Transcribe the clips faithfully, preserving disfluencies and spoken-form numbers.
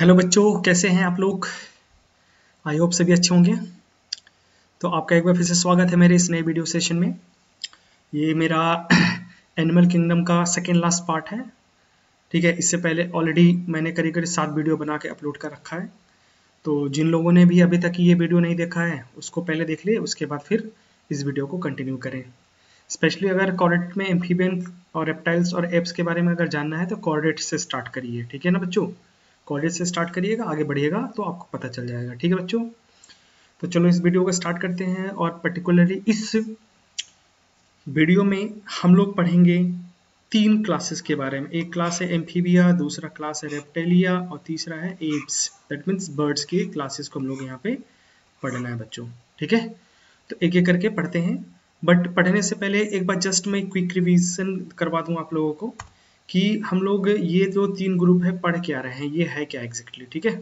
Hello बच्चों, कैसे हैं आप लोग? आई होप सभी अच्छे होंगे। तो आपका एक बार फिर से स्वागत है मेरे इस नए वीडियो सेशन में। ये मेरा एनिमल किंगडम का सेकेंड लास्ट पार्ट है, ठीक है। इससे पहले ऑलरेडी मैंने करीब करीब सात वीडियो बना के अपलोड कर रखा है, तो जिन लोगों ने भी अभी तक ये वीडियो नहीं देखा है उसको पहले देख ले, उसके बाद फिर इस वीडियो को कंटिन्यू करें। स्पेशली अगर कॉर्डेट में एम्फीबियन और रेप्टाइल्स और एप्स के बारे में अगर जानना है तो कॉर्डेट से स्टार्ट करिए, ठीक है ना बच्चों। कॉलेज से स्टार्ट करिएगा, आगे बढ़िएगा तो आपको पता चल जाएगा, ठीक है बच्चों। तो चलो इस वीडियो को स्टार्ट करते हैं, और पर्टिकुलरली इस वीडियो में हम लोग पढ़ेंगे तीन क्लासेस के बारे में। एक क्लास है एम्फीबिया, दूसरा क्लास है रेप्टेलिया, और तीसरा है एप्स। दैट मीन्स बर्ड्स की क्लासेस को हम लोग यहाँ पे पढ़ना है बच्चों, ठीक है। तो एक एक करके पढ़ते हैं, बट पढ़ने से पहले एक बार जस्ट मैं क्विक रिविजन करवा दूँ आप लोगों को कि हम लोग ये जो तीन ग्रुप है पढ़ क्या रहे हैं, ये है क्या एग्जैक्टली, ठीक है।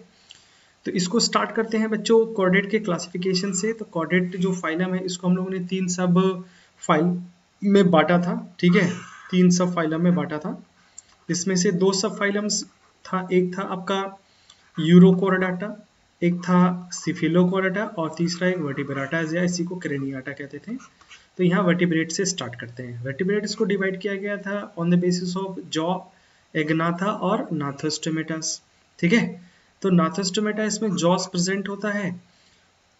तो इसको स्टार्ट करते हैं बच्चों कॉर्डेट के क्लासिफिकेशन से। तो कॉर्डेट जो फाइलम है इसको हम लोगों ने तीन सब फाइल में बांटा था, ठीक है। तीन सब फाइलम में बांटा था, इसमें से दो सब फाइलम्स था। एक था आपका यूरोकोरडाटा, एक था सिफिलोकोरडा, और तीसरा एक वर्टिब्राटा, या इसी को क्रेनियाटा कहते थे। तो यहाँ वर्टिब्रेट से स्टार्ट करते हैं। वर्टिब्रेट इसको डिवाइड किया गया था on the basis of jaw, Agnatha और नाथोस्टोमेटास, ठीक है। तो नाथोस्टोमेटा इसमें जॉस प्रेजेंट होता है,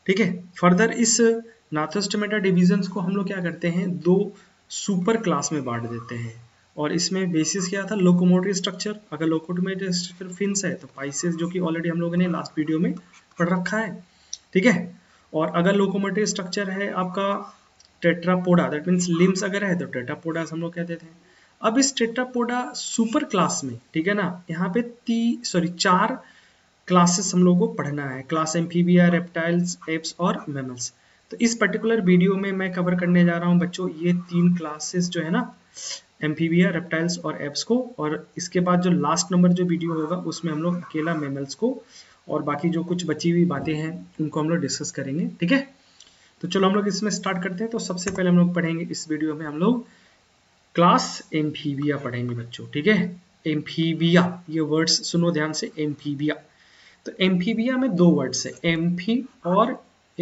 ठीक है। फर्दर इस नाथोस्टोमेटा डिविजन्स को हम लोग क्या करते हैं, दो सुपर क्लास में बांट देते हैं। और इसमें बेसिस क्या था, लोकोमोटरी स्ट्रक्चर। अगर लोकोमोटरी स्ट्रक्चर फिन्स है तो पाइसेस, जो कि ऑलरेडी हम लोगों ने लास्ट वीडियो में पढ़ रखा है, ठीक है। और अगर लोकोमोटरी स्ट्रक्चर है आपका टेट्रापोडा, दैट मीन्स लिम्स अगर है तो टेट्रापोडा हम लोग कहते थे। अब इस टेट्रापोडा सुपर क्लास में, ठीक है ना, यहाँ पे ती सॉरी चार क्लासेस हम लोगों को पढ़ना है। क्लास एम्फीबिया, रेप्टाइल्स, एप्स और मैमल्स। तो इस पर्टिकुलर वीडियो में मैं कवर करने जा रहा हूँ बच्चों ये तीन क्लासेस जो है ना, एम्फीबिया, रेप्टाइल्स और एप्स को। और इसके बाद जो लास्ट नंबर जो वीडियो होगा उसमें हम लोग अकेला मैमल्स को और बाकी जो कुछ बची हुई बातें हैं उनको हम लोग डिस्कस करेंगे, ठीक है। तो चलो हम लोग इसमें स्टार्ट करते हैं। तो सबसे पहले हम लोग पढ़ेंगे इस वीडियो में, हम लोग क्लास एम्फीबिया पढ़ेंगे बच्चों, ठीक है। एम्फीबिया, ये वर्ड्स सुनो ध्यान से, एम्फीबिया। तो एम्फीबिया में दो वर्ड्स है, एम्फी और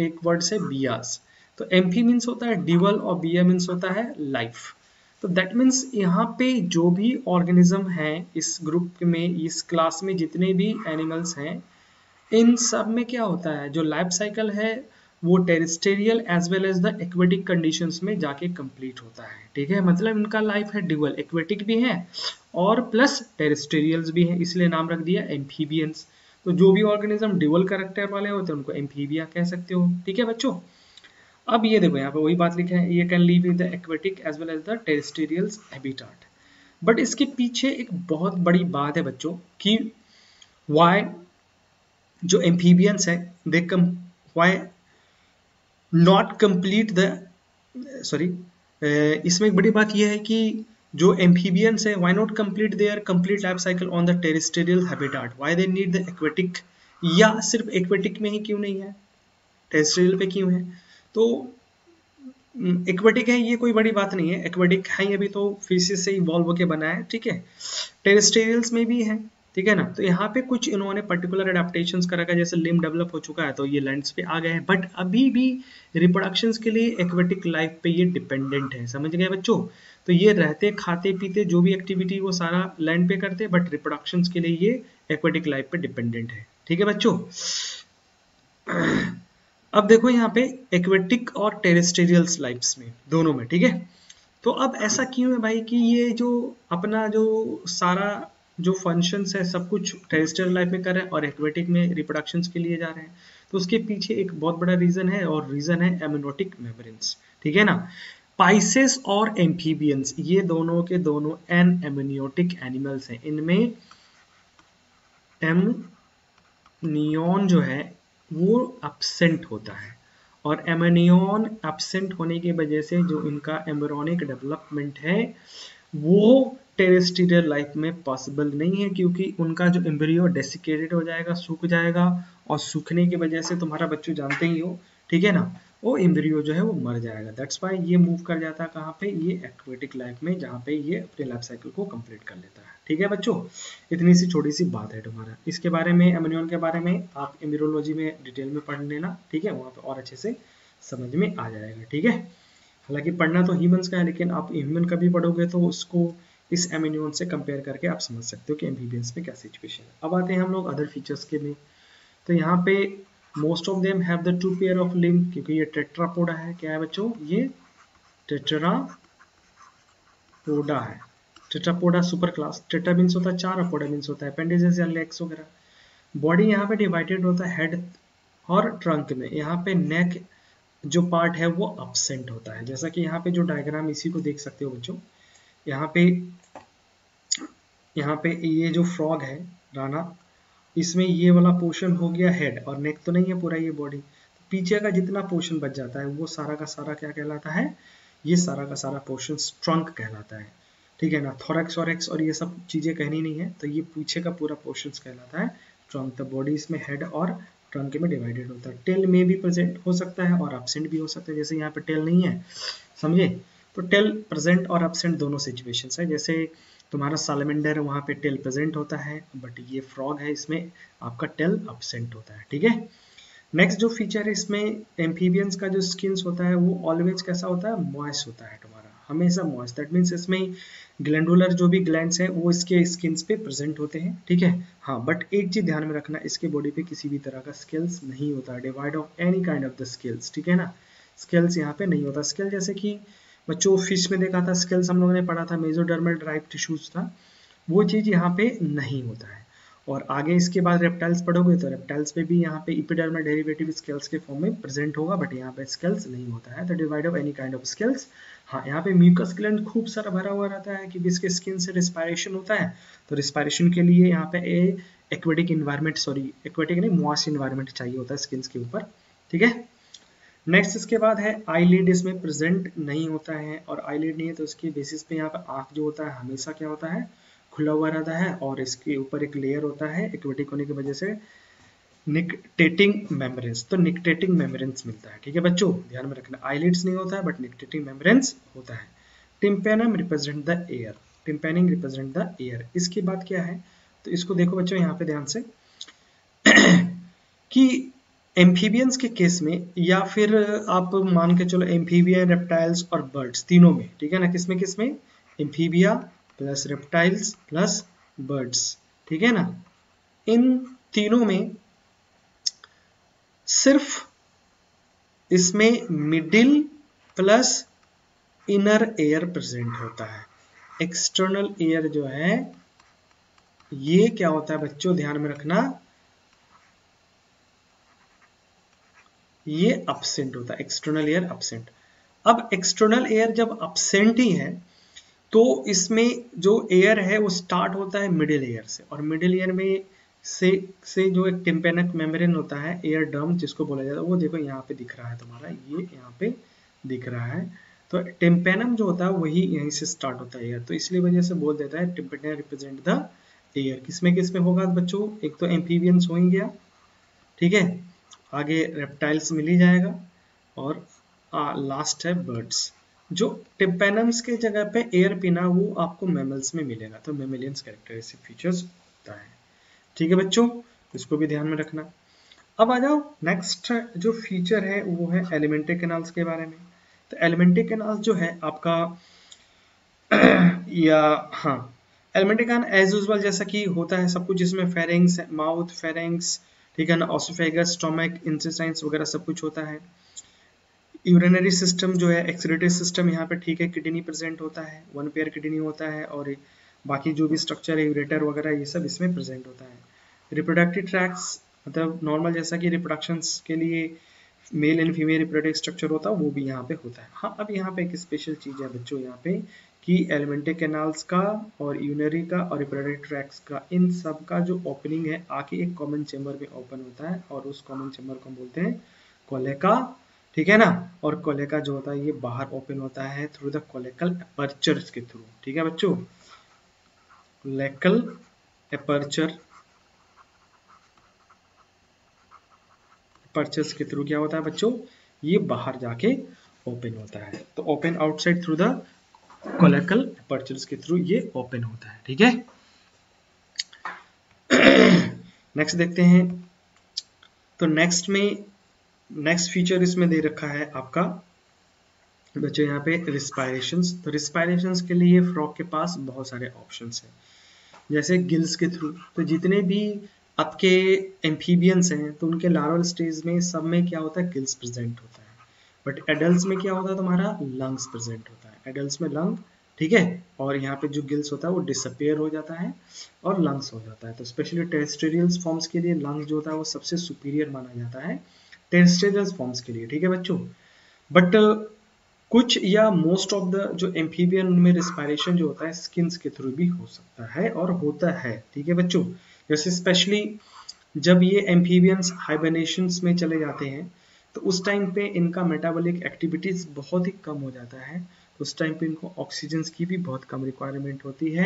एक वर्ड है बियास। तो एम्फी मीन्स होता है डिवल और बिया मीन्स होता है लाइफ। तो दैट मीन्स यहाँ पे जो भी ऑर्गेनिज्म है इस ग्रुप में, इस क्लास में जितने भी एनिमल्स हैं, इन सब में क्या होता है, जो लाइफ साइकिल है वो terrestrial as well as the aquatic conditions में जाके कंप्लीट होता है, ठीक है। मतलब इनका लाइफ है ड्यूअल, एक्वेटिक भी है और प्लस टेरेस्टेरियल्स भी है, इसलिए नाम रख दिया एम्फीबियंस। तो जो भी ऑर्गेनिज्म ड्यूअल कैरेक्टर वाले होते हैं उनको एम्फीबिया कह सकते हो, ठीक है बच्चों। अब ये देखो यहाँ पे वही बात लिखा है, ये can live in the aquatic as well as the terrestrial habitat. But इसके पीछे एक बहुत बड़ी बात है बच्चों कि वाई जो एम्फीबियंस है they come why not complete the sorry इसमें एक बड़ी बात यह है कि जो एम्फीबियंस है why not complete their complete life cycle on the terrestrial habitat, why they need the aquatic, या सिर्फ एक्वेटिक में ही क्यों नहीं है, टेरेस्टेरियल पे क्यों है। तो एक्वेटिक है ये कोई बड़ी बात नहीं है, एक्वेटिक है ये भी तो फिशेस से इवॉल्व होकर बना है, ठीक है। टेरेस्टेरियल्स में भी है, ठीक है ना। तो यहाँ पे कुछ इन्होंने पर्टिकुलर एडाप्टेशन कर रखा है, जैसे लिम डेवलप हो चुका है तो ये लैंड्स पे आ गए हैं, बट अभी भी रिप्रोडक्शन के लिए एक्वेटिक लाइफ पे ये डिपेंडेंट है, समझ गए बच्चों। तो ये रहते खाते पीते जो भी एक्टिविटी वो सारा लैंड पे करते, बट रिप्रोडक्शन के लिए ये एक्वेटिक लाइफ पे डिपेंडेंट है, ठीक है बच्चों। अब देखो यहाँ पे एक्वेटिक और टेरेस्टेरियल्स लाइफ में, दोनों में, ठीक है। तो अब ऐसा क्यों है भाई कि ये जो अपना जो सारा जो फंक्शंस है सब कुछ टेरेस्ट्रियल लाइफ में कर रहे हैं और एक्वेटिक में रिप्रोडक्शंस के लिए जा रहे हैं, तो उसके पीछे एक बहुत बड़ा रीजन है, और रीजन है एमनोटिक मेम्ब्रेन्स, ठीक है ना। पाइसेस और एम्फीबियंस ये दोनों के दोनों एन एमनियोटिक एनिमल्स हैं। इनमें एमनियोन जो है वो एब्सेंट होता है, और एमनियोन एब्सेंट होने की वजह से जो इनका एम्ब्रियोनिक डेवलपमेंट है वो टेरेस्ट्रियल लाइफ में पॉसिबल नहीं है, क्योंकि उनका जो एम्ब्रियो डेसिकेटेड हो जाएगा, सूख जाएगा, और सूखने की वजह से तुम्हारा बच्चों जानते ही हो, ठीक है ना, वो एम्ब्रियो जो है वो मर जाएगा। दैट्स वाई ये मूव कर जाता है कहाँ पे, ये एक्वेटिक लाइफ में, जहाँ पे ये अपने लाइफ साइकिल को कंप्लीट कर लेता है। ठीक है बच्चों, इतनी सी छोटी सी बात है तुम्हारा इसके बारे में, एमनियन के बारे में। आप एम्ब्रियोलॉजी में डिटेल में पढ़ लेना, ठीक है, वहाँ पर और अच्छे से समझ में आ जाएगा। ठीक है, हालांकि पढ़ना तो ह्यूमन्स का है, लेकिन आप ह्यूमन का भी पढ़ोगे तो उसको इस एमनियन से कंपेयर करके आप समझ सकते हो कि एम्फीबियंस में क्या सिचुएशन है। अब आते हैं हम लोग अदर फीचर्स के लिए। तो यहाँ पे most of them have the two pair of limb, क्योंकि ये टेट्रापोडा है। क्या है बच्चों, ये टेट्रापोडा है। Tetrapoda super class, tetra means होता है चार, अपोडा मीन्स होता है अपेंडेजेस या लेग्स वगैरह। बॉडी यहाँ पे डिवाइडेड होता है हेड और ट्रंक में, यहाँ पे नेक जो पार्ट है वो एब्सेंट होता है। जैसा कि यहाँ पे जो डायग्राम इसी को देख सकते हो बच्चों, यहाँ पे यहाँ पे ये जो फ्रॉग है राना, इसमें ये वाला पोर्शन हो गया हेड और नेक तो नहीं है पूरा ये बॉडी, पीछे का जितना पोर्शन बच जाता है वो सारा का सारा क्या कहलाता है, ये सारा का सारा पोर्शन ट्रंक कहलाता है। ठीक है ना, थोरैक्स वोरैक्स और ये सब चीजें कहनी नहीं है, तो ये पीछे का पूरा पोर्शन कहलाता है ट्रंक। द बॉडी इसमें हेड और ट्रंक में डिवाइडेड होता है। टेल में भी प्रेजेंट हो सकता है और एब्सेंट भी हो सकता है, जैसे यहाँ पे टेल नहीं है, समझे, तो टेल प्रेजेंट और एब्सेंट दोनों सिचुएशंस है। जैसे तुम्हारा सालमेंडर, वहाँ पे टेल प्रेजेंट होता है, बट ये फ्रॉग है, इसमें आपका टेल एब्सेंट होता है। ठीक है, नेक्स्ट जो फीचर है इसमें एम्फीबियंस का जो स्किन्स होता है वो ऑलवेज कैसा होता है, मॉइस्ट होता है तुम्हारा, हमेशा मॉइस्ट। दैट मीन्स इसमें ग्लैंडुलर जो भी ग्लैंड्स हैं वो इसके स्किन्स पे प्रेजेंट होते हैं। ठीक है, हाँ, बट एक चीज ध्यान में रखना, इसके बॉडी पे किसी भी तरह का स्केल्स नहीं होता, divide of any kind of the scales. ठीक है ना, स्केल्स यहाँ पे नहीं होता। स्केल जैसे कि बच्चों फिश में देखा था, स्केल्स हम लोगों ने पढ़ा था, मेजोडर्मल ड्राइव टिश्यूज था, वो चीज़ यहाँ पे नहीं होता है। और आगे इसके बाद रेप्टाइल्स पढ़ोगे तो रेप्टाइल्स पे भी यहाँ पे इपिडर्मल डेरिवेटिव स्केल्स के फॉर्म में प्रेजेंट होगा, बट यहाँ पे स्केल्स नहीं होता है। तो divide of any kind of scales. हाँ, यहाँ पे म्यूकस ग्लैंड खूब सारा भरा हुआ रहता है, क्योंकि इसके स्किन से रिस्पायरेशन होता है, तो रिस्पायरेशन के लिए यहाँ पे a aquatic environment sorry aquatic नहीं मॉइस्ट इन्वायरमेंट चाहिए होता है स्किन के ऊपर। ठीक है, नेक्स्ट इसके बाद है आईलिड, इसमें प्रेजेंट नहीं होता है, और आईलिड नहीं है तो इसके बेसिस पे यहाँ पर आँख जो होता है हमेशा क्या होता है, खुला हुआ रहता है, और इसके ऊपर एक लेयर होता है एक्वेटिक होने की वजह से निकटेटिंग मेम्ब्रेन्स, तो निकटेटिंग मेम्ब्रेन्स मिलता है। ठीक है बच्चों, ध्यान में रखना, आईलिड्स नहीं होता है बट निकटेटिंग मेम्ब्रेन्स होता है। Tympanum represent the ear, tympanum represent the ear. इसके बाद क्या है, तो इसको देखो बच्चों यहाँ पे ध्यान से कि एम्फीबियंस के केस में, या फिर आप मान के चलो एम्फीबियन, रेप्टाइल्स और बर्ड्स तीनों में, ठीक है ना, किस में किस में, Amphibia plus reptiles plus birds, ठीक है ना, इन तीनों में सिर्फ इसमें middle plus inner ear present होता है। एक्सटर्नल एयर जो है ये क्या होता है बच्चों, ध्यान में रखना, ये एब्सेंट होता है, एक्सटर्नल एयर एब्सेंट। अब एक्सटर्नल एयर जब एब्सेंट ही है तो इसमें जो एयर है वो स्टार्ट होता है मिडिल एयर से, और मिडिल एयर में से से जो एक टिम्पेनिक मेम्ब्रेन होता है, एयर डर्म जिसको बोला जाता है, वो देखो यहाँ पे दिख रहा है तुम्हारा, ये यहाँ पे दिख रहा है, तो टिम्पेनम जो होता है वही यहीं से स्टार्ट होता है एयर, तो इसलिए वजह से बोल देता है टिम्पेनम रिप्रेजेंट द एयर। किसमें किसमें होगा बच्चों, एक तो एम्फीबियंस हो ही गया, ठीक है, आगे रेप्टाइल्स मिल ही जाएगा, और आ, लास्ट है बर्ड्स, जो टिम्पेनम्स के जगह पे एयर बिना वो आपको मैमल्स में मिलेगा, तो मैमेलियंस कैरेक्टरिस्टिक फीचर्स होता है। ठीक है बच्चों, इसको भी ध्यान में रखना। अब आ जाओ नेक्स्ट जो फीचर है वो है एलिमेंट्री कैनाल्स के बारे में। तो एलिमेंट्री कैनाल्स जो है आपका या हाँ एलिमेंट्री कैनाल एज यूजुअल जैसा कि होता है सब कुछ, इसमें फेरिंग्स, माउथ, फेरिंग्स, ठीक है ना, ऑसोफेगस, स्टोमक, इंटेस्टाइन्स वगैरह सब कुछ होता है। यूरिनरी सिस्टम जो है, एक्सक्रीटरी सिस्टम यहाँ पे, ठीक है, किडनी प्रेजेंट होता है, वन पेयर किडनी होता है, और बाकी जो भी स्ट्रक्चर है यूरेटर वगैरह ये सब इसमें प्रेजेंट होता है। रिप्रोडक्टिव ट्रैक्ट्स मतलब नॉर्मल जैसा कि रिप्रोडक्शंस के लिए male and female reproductive structure होता है वो भी यहाँ पे होता है। हाँ, अब यहाँ पे एक स्पेशल चीज़ है बच्चों यहाँ पे कि एलिमेंट्री कैनाल्स का और यूनरी का और रिप्रोडक्टिव ट्रैक्ट्स का, इन सब का जो ओपनिंग है आके एक कॉमन चैम्बर में ओपन होता है, और उस कॉमन चैम्बर को हम बोलते हैं कोलेका, ठीक है ना, और कोलेका जो होता है ये बाहर ओपन होता है थ्रू द कोलेकल एपर्चर के थ्रू। ठीक है बच्चों, कोलेकल एपर्चर एपर्चर्स के थ्रू क्या होता है बच्चों, ये बाहर जाके ओपन होता है। तो open outside through the cloacal apertures के थ्रू ये ओपन होता है, ठीक है। नेक्स्ट देखते हैं, तो नेक्स्ट में नेक्स्ट फीचर इसमें दे रखा है आपका बच्चों यहाँ पे रिस्पायरेशंस। तो रिस्पायरेशंस के लिए फ्रॉग के पास बहुत सारे ऑप्शंस हैं, जैसे गिल्स के थ्रू। तो जितने भी आपके एम्फीबियंस हैं तो उनके लार्वल स्टेज में सब में क्या होता है, गिल्स प्रेजेंट होता है। बट एडल्ट में क्या होता है, तुम्हारा लंग्स प्रेजेंट होता है। एडल्ट में लंग, ठीक है, और यहाँ पे जो गिल्स होता है वो डिसअपेयर हो जाता है और लंग्स हो जाता है। तो स्पेशली टेरेस्ट्रियल फॉर्म्स के लिए लंग्स जो होता है वो सबसे सुपीरियर माना जाता है टेरेस्ट्रियल फॉर्म्स के लिए, ठीक है बच्चों। बट कुछ या मोस्ट ऑफ द जो एम्फीबियन में रिस्पायरेशन जो होता है स्किन्स के थ्रू भी हो सकता है और होता है, ठीक है बच्चों। जैसे स्पेशली जब ये एम्फीबियंस हाइबरनेशंस में चले जाते हैं तो उस टाइम पे इनका मेटाबॉलिक एक्टिविटीज बहुत ही कम हो जाता है। उस टाइम पे इनको ऑक्सीजन की भी बहुत कम रिक्वायरमेंट होती है,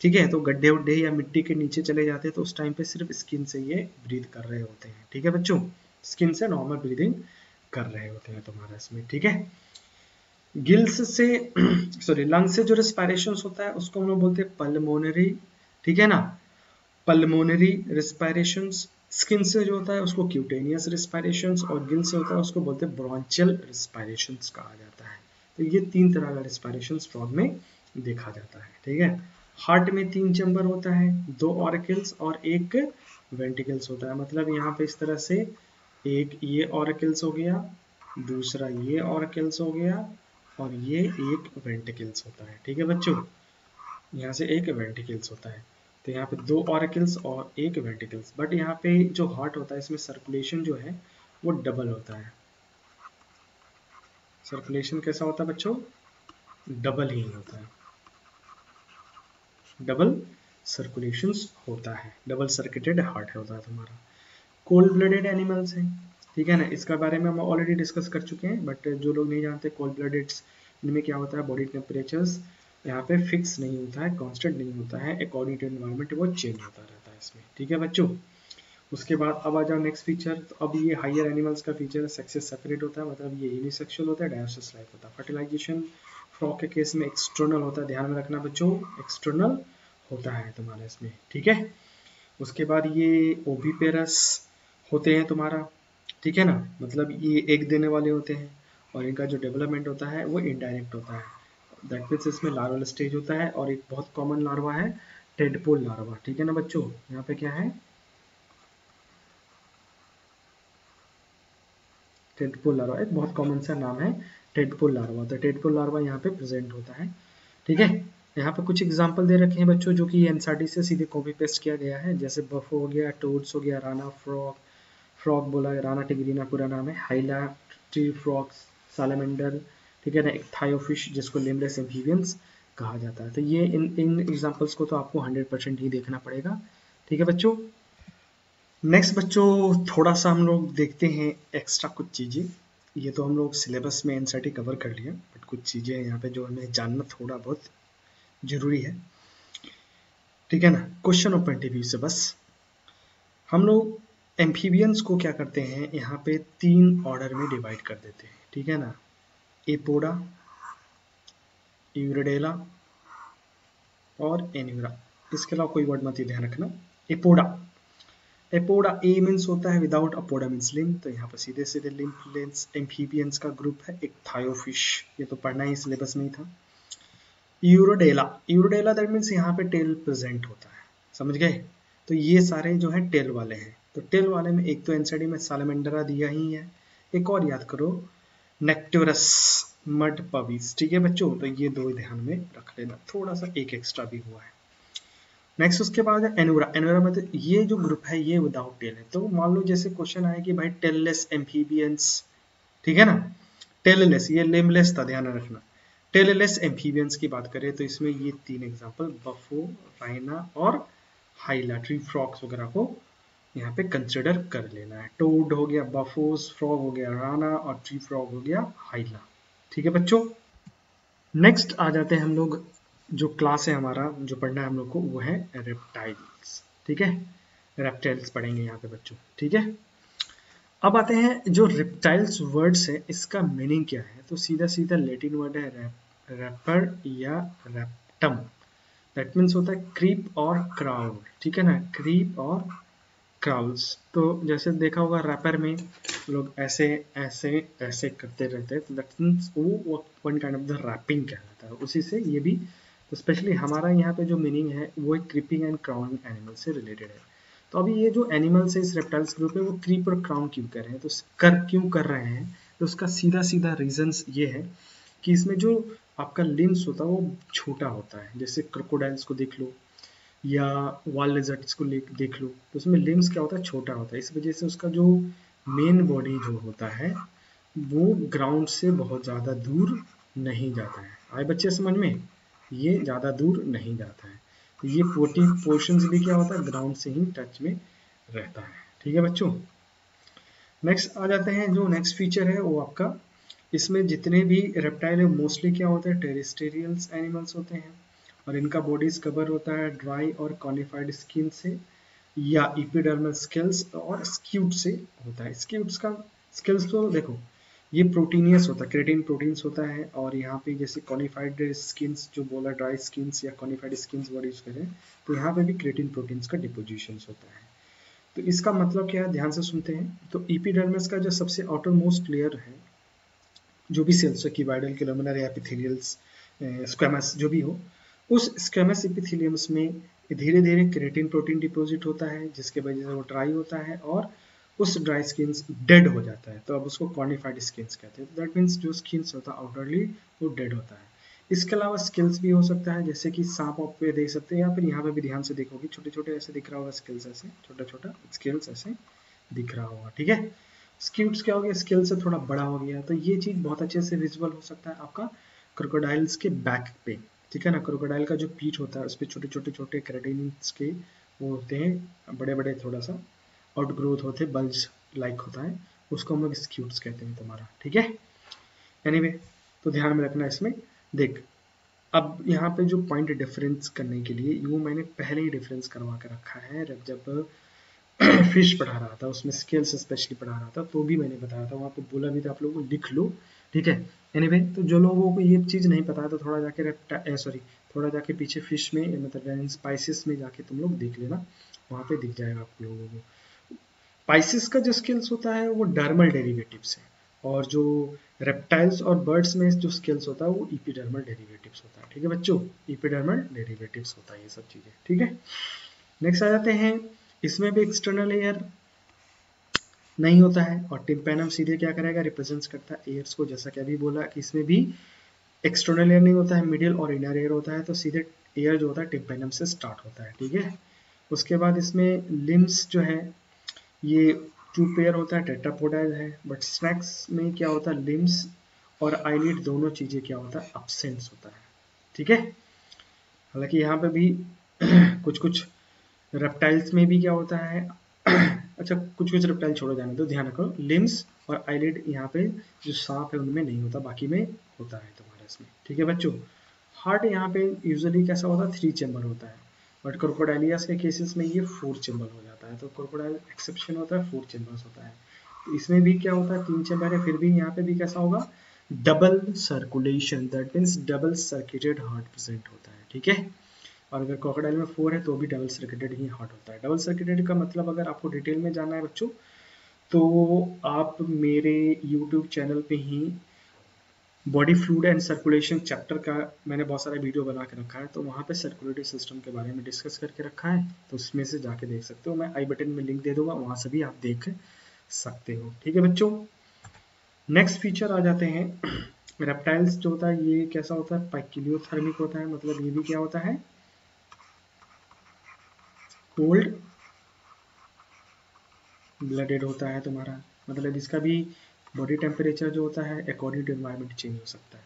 ठीक है। तो गड्ढे उड्ढे या मिट्टी के नीचे चले जाते हैं तो उस टाइम पे सिर्फ स्किन से ये ब्रीद कर रहे होते हैं, ठीक है बच्चों। स्किन से नॉर्मल ब्रीदिंग कर रहे होते हैं तुम्हारा इसमें, ठीक है। गिल्स से सॉरी लंग से जो रिस्पायरेशन होता है उसको हम लोग बोलते हैं पल्मोनरी, ठीक है ना, पल्मोनरी रिस्पायरेशन। स्किन से जो होता है उसको क्यूटेनियस रिस्पायरेशन और गिल से होता है उसको बोलते हैं ब्रोंचियल रिस्पायरेशन कहा जाता है। तो ये तीन तरह का रिस्पायरेशन फ्रॉग में देखा जाता है, ठीक है। हार्ट में तीन चैम्बर होता है, दो ऑरिकल्स और एक वेंटिकल्स होता है। मतलब यहाँ पे इस तरह से एक ये ऑरिकल्स हो गया, दूसरा ये ऑरिकल्स हो गया और ये एक वेंटिकल्स होता है, ठीक है बच्चों। यहाँ से एक वेंटिकल्स होता है, तो यहाँ पे दो ऑरिकल्स और एक वेंटिकल्स। बट यहाँ पे जो हार्ट होता है इसमें सर्कुलेशन जो है वो डबल होता है। सर्कुलेशन कैसा होता है बच्चों, डबल ही होता है, डबल सर्कुलेशन होता है, डबल सर्किटेड हार्ट होता है तुम्हारा। कोल्ड ब्लडेड एनिमल्स हैं, ठीक है ना, इसका बारे में हम ऑलरेडी डिस्कस कर चुके हैं। बट जो लोग नहीं जानते कोल्ड ब्लडेड इनमें क्या होता है, बॉडी टेम्परेचर्स यहाँ पे फिक्स नहीं होता है, कांस्टेंट नहीं होता है, अकॉर्डिंग टू एनवायरमेंट वो चेंज होता रहता है इसमें, ठीक है बच्चों। उसके बाद अब आ जाओ नेक्स्ट फीचर। तो अब ये हायर एनिमल्स का फीचर है, सेक्सेस सेपरेट होता है, मतलब ये यूनिसेक्सुअल होता है, डायसेक्स लाइफ होता है। फर्टिलाइजेशन फ्रॉग के केस में एक्सटर्नल होता है, ध्यान में रखना बच्चों, एक्सटर्नल होता है तुम्हारा इसमें, ठीक है। उसके बाद ये ओविपेरस होते हैं तुम्हारा, ठीक है ना, मतलब ये एग देने वाले होते हैं और इनका जो डेवलपमेंट होता है वो इनडायरेक्ट होता है। दैट मीन्स इसमें लार्वल स्टेज होता है और एक बहुत कॉमन लार्वा है टेडपोल लार्वा, ठीक है ना बच्चों। यहाँ पे क्या है, टेडपोल लार्वा, एक बहुत कॉमन सा नाम है टेडपोल लार्वा। तो टेडपोल लार्वा यहाँ पे प्रेजेंट होता है, ठीक है। यहाँ पे कुछ एग्जांपल दे रखे हैं बच्चों जो कि एनसीईआरटी से सीधे कॉपी पेस्ट किया गया है, जैसे बफो हो गया, टोड्स हो गया, राना फ्रॉग, फ्रॉग बोला है राना टिगरीना पूरा नाम है, हाइला ट्री फ्रॉग, सालामेंडर, ठीक है ना, एक थायोफिश जिसको लिम्बलेस एम्फीबियंस कहा जाता है। तो ये इन इन एग्जाम्पल्स को तो आपको हंड्रेड परसेंट ही देखना पड़ेगा, ठीक है बच्चों। नेक्स्ट बच्चों थोड़ा सा हम लोग देखते हैं एक्स्ट्रा कुछ चीज़ें। ये तो हम लोग सिलेबस में एनसीईआरटी कवर कर लिया, बट कुछ चीज़ें यहाँ पे जो हमें जानना थोड़ा बहुत ज़रूरी है, ठीक है ना। क्वेश्चन और पॉइंट ऑफ व्यू से बस हम लोग एम्फीबियंस को क्या करते हैं, यहाँ पे तीन ऑर्डर में डिवाइड कर देते हैं, ठीक है ना। एपोडा, यूरोडेला और एन्यूरा, इसके अलावा कोई वर्ड मत ही ध्यान रखना। एपोडा, एपोडा ए मीन्स होता है विदाउट, अपोडा मीन्स लिम्फ। तो यहाँ पर सीधे सीधे लिम्फलेंस एम्फीबियंस का ग्रुप है, एक थायोफिश, ये तो पढ़ना ही सिलेबस में ही था। यूरोडेला, यूरोडेला दैट मीन्स यहाँ पे टेल प्रेजेंट होता है, समझ गए। तो ये सारे जो है टेल वाले हैं। तो टेल वाले में एक तो एनसीईआरटी में सालामेंडरा दिया ही है, एक और याद करो नेक्टोरस, मड पवीज, ठीक है बच्चों। तो ये दो ध्यान में रख लेना, थोड़ा सा एक एक्स्ट्रा भी हुआ है। नेक्स्ट उसके बाद है एनुरा, एनुरा मतलब ये जो ग्रुप है ये विदाउट टेल है। तो मान लो जैसे क्वेश्चन आया कि भाई टेललेस एम्फीबियंस, ठीक है ना, टेललेस, ये लिम्बलेस था, ध्यान रखना। टेललेस एम्फीबियंस की बात करें तो इसमें ये तीन एग्जांपल बफो, राइना और हाइला ट्री फ्रॉक्स वगैरह को यहाँ पे कंसिडर कर लेना है। टोड हो गया, बफोस फ्रॉग हो गया, राना और ट्री फ्रॉग हो गया, हाइला, ठीक है बच्चों। नेक्स्ट आ जाते हैं हम लोग, जो क्लास है हमारा जो पढ़ना है हम लोग को वो है रेप्टाइल्स, ठीक है, रेप्टाइल्स पढ़ेंगे यहाँ पे बच्चों, ठीक है। अब आते हैं जो रिप्टाइल्स वर्ड है इसका मीनिंग क्या है, तो सीधा सीधा लैटिन वर्ड है रैप, रैपर या रैप्टम, दैट मीन्स होता है क्रीप और क्राउल, ठीक है ना, क्रीप और क्राउल्स। तो जैसे देखा होगा रैपर में लोग ऐसे ऐसे ऐसे करते रहते हैं, तो दैट मीन्स वो one kind of the rapping कहलाता है, उसी से ये भी, तो स्पेशली हमारा यहाँ पे जो मीनिंग है वो क्रीपिंग एंड क्राउलिंग एनिमल से रिलेटेड है। तो अभी ये जो एनिमल्स है इस रेप्टाइल्स ग्रुप है वो क्रीप और क्राउल क्यों कर रहे हैं, तो कर क्यों कर रहे हैं, तो उसका सीधा सीधा रीजंस ये है कि इसमें जो आपका लिम्स होता है वो छोटा होता है, जैसे क्रोकोडाइल्स को देख लो या वाल लिजर्ड्स को देख लो, तो उसमें लिम्स क्या होता है, छोटा होता है, इस वजह से उसका जो मेन बॉडी जो होता है वो ग्राउंड से बहुत ज़्यादा दूर नहीं जाता है। आए बच्चे समझ में, ये ज़्यादा दूर नहीं जाता है, तो ये फोर्टी पोर्शंस भी क्या होता है, ग्राउंड से ही टच में रहता है। ठीक है बच्चों, नेक्स्ट आ जाते हैं, जो नेक्स्ट फीचर है वो आपका, इसमें जितने भी रेप्टाइल है मोस्टली क्या होते हैं, टेरेस्टेरियल्स एनिमल्स होते हैं, और इनका बॉडीज कवर होता है ड्राई और कॉनिफाइड स्किन से या इपिडर्मल स्केल्स और स्क्यूट से होता है। स्क्यूट्स का स्केल्स तो देखो ये प्रोटीनियस होता है, क्रेटिन प्रोटीन्स होता है, और यहाँ पे जैसे कॉनिफाइड स्किन्स जो बोला ड्राई स्किन्स या कॉनिफाइड स्किन्स वर्ड यूज करें, तो यहाँ पे भी क्रेटिन प्रोटीन्स का डिपोजिशन होता है। तो इसका मतलब क्या है, ध्यान से सुनते हैं। तो एपिडर्मिस का जो सबसे आउटर मोस्ट लेयर है, जो भी सेल्स हो, कीवाइडल, कोलमनर, एपिथेलियल्स, स्क्वेमस जो भी हो, उस स्क्वेमस एपिथेलियम्स में धीरे धीरे क्रेटिन प्रोटीन डिपोजिट होता है, जिसके वजह से वो ड्राई होता है और उस ड्राई स्किन्स डेड हो जाता है, तो अब उसको कॉर्निफाइड स्किन्स कहते हैं। दैट मीन्स जो स्किन्स होता है आउटरली वो डेड होता है। इसके अलावा स्किल्स भी हो सकता है, जैसे कि सांप आप पे देख सकते हैं, या फिर यहाँ पे भी ध्यान से देखोगे छोटे छोटे ऐसे दिख रहा होगा स्किल्स, ऐसे छोटा छोटा स्किल्स ऐसे दिख रहा होगा। ठीक है, स्क्यूट्स क्या हो गया, स्किल से थोड़ा बड़ा हो गया, तो ये चीज़ बहुत अच्छे से विजुअल हो सकता है आपका क्रोकोडाइल्स के बैक पे। ठीक है ना, क्रोकोडाइल का जो पीठ होता है उस पर छोटे छोटे छोटे क्रेटिन्स के वो होते हैं, बड़े बड़े थोड़ा सा आउटग्रोथ होते हैं, बल्ज लाइक होता है, उसको हम लोग स्क्यूट्स कहते हैं तुम्हारा। ठीक है, एनीवे anyway, तो ध्यान में रखना इसमें। देख अब यहाँ पे जो पॉइंट डिफरेंस करने के लिए, वो मैंने पहले ही डिफरेंस करवा के रखा है, जब फिश पढ़ा रहा था उसमें स्केल्स स्पेशली पढ़ा रहा था तो भी मैंने बताया था, वहाँ पे बोला भी था आप लोगों को लिख लो। ठीक है, एनीवे anyway, तो जो लोगों को ये चीज़ नहीं पता तो थोड़ा जाके सॉरी थोड़ा जाके पीछे फिश में मतलब स्पाइसिस में जाके तुम लोग देख लेना, वहाँ पर दिख जाएगा आप लोगों को। पाइसिस का जो स्किल्स होता है वो डर्मल डेरिवेटिव्स है, और जो रेप्टाइल्स और बर्ड्स में जो स्किल्स होता है वो इपिडर्मल डेरिवेटिव्स होता है। ठीक है बच्चों, इपिडर्मल डेरिवेटिव्स होता है ये सब चीज़ें। ठीक है, नेक्स्ट आ जाते हैं, इसमें भी एक्सटर्नल एयर नहीं होता है, और टिम्पैनम सीधे क्या करेगा, रिप्रेजेंट करता है एयर्स को, जैसा कि अभी बोला कि इसमें भी एक्सटर्नल एयर नहीं होता है, मिडिल और इनर एयर होता है, तो सीधे एयर जो होता है टिम्पैनम से स्टार्ट होता है। ठीक है, उसके बाद इसमें लिम्स जो है ये टू पेयर होता है, टेट्रापोडाइल है, बट स्नैक्स में क्या होता है, लिम्स और आईलिड दोनों चीज़ें क्या होता है, एब्सेंस होता है। ठीक है, हालांकि यहाँ पे भी कुछ कुछ रेप्टाइल्स में भी क्या होता है, अच्छा कुछ कुछ रेप्टाइल छोड़ो जाने दो, ध्यान रखो लिम्स और आईलिड यहाँ पे जो सांप है उनमें नहीं होता, बाकी में होता है तुम्हारा इसमें। ठीक है बच्चों, हार्ट यहाँ पे यूजली कैसा होता है, थ्री चैम्बर होता है, बट क्रोकोडाइलियास के केसेस में ये फोर चैम्बर हो जाता है, तो क्रोकोडाइल एक्सेप्शन होता है, फोर चैम्बर्स होता है। तो इसमें भी क्या होता है, तीन चैम्बर है, फिर भी यहाँ पे भी कैसा होगा, double circulation, that means double circuited heart present होता है। ठीक है, और अगर क्रोकोडाइल में फोर है तो भी डबल सर्किटेड ही हार्ट होता है। डबल सर्किटेड का मतलब अगर आपको डिटेल में जानना है बच्चों, तो आप मेरे यूट्यूब चैनल पर ही body fluid and circulation chapter का मैंने बहुत सारा वीडियो बना के रखा है, तो वहाँ पे सर्कुलेटरी सिस्टम के बारे में डिस्कस करके रखा है, तो उसमें से जाके देख सकते हो, मैं आई बटन में लिंक दे दूंगा, वहाँ से भी आप देख सकते हो। ठीक है बच्चों, नेक्स्ट फीचर आ जाते हैं, रेप्टाइल्स जो होता है ये कैसा होता है, पैक्लियोथर्मिक होता है, मतलब ये भी क्या होता है, कोल्ड ब्लडेड होता है तुम्हारा, मतलब इसका भी बॉडी टेम्परेचर जो होता है अकॉर्डिंग टू एनवायरनमेंट चेंज हो सकता है।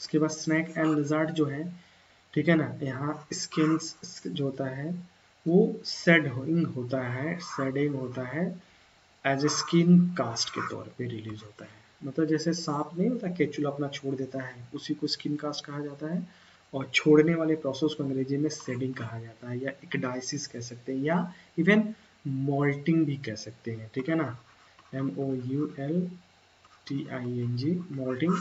उसके बाद स्नैक एंड लिजर्ड जो है, ठीक है ना, यहाँ स्किन्स जो होता है वो सेडिंग होता है, सेडिंग होता है एज ए स्किन कास्ट के तौर पे रिलीज होता है, मतलब जैसे सांप नहीं होता केचुला अपना छोड़ देता है, उसी को स्किन कास्ट कहा जाता है, और छोड़ने वाले प्रोसेस को अंग्रेजी में सेडिंग कहा जाता है, या एकडाइसिस कह सकते हैं, या इवन मोल्टिंग भी कह सकते हैं। ठीक है ना, M O U L T I N G moulting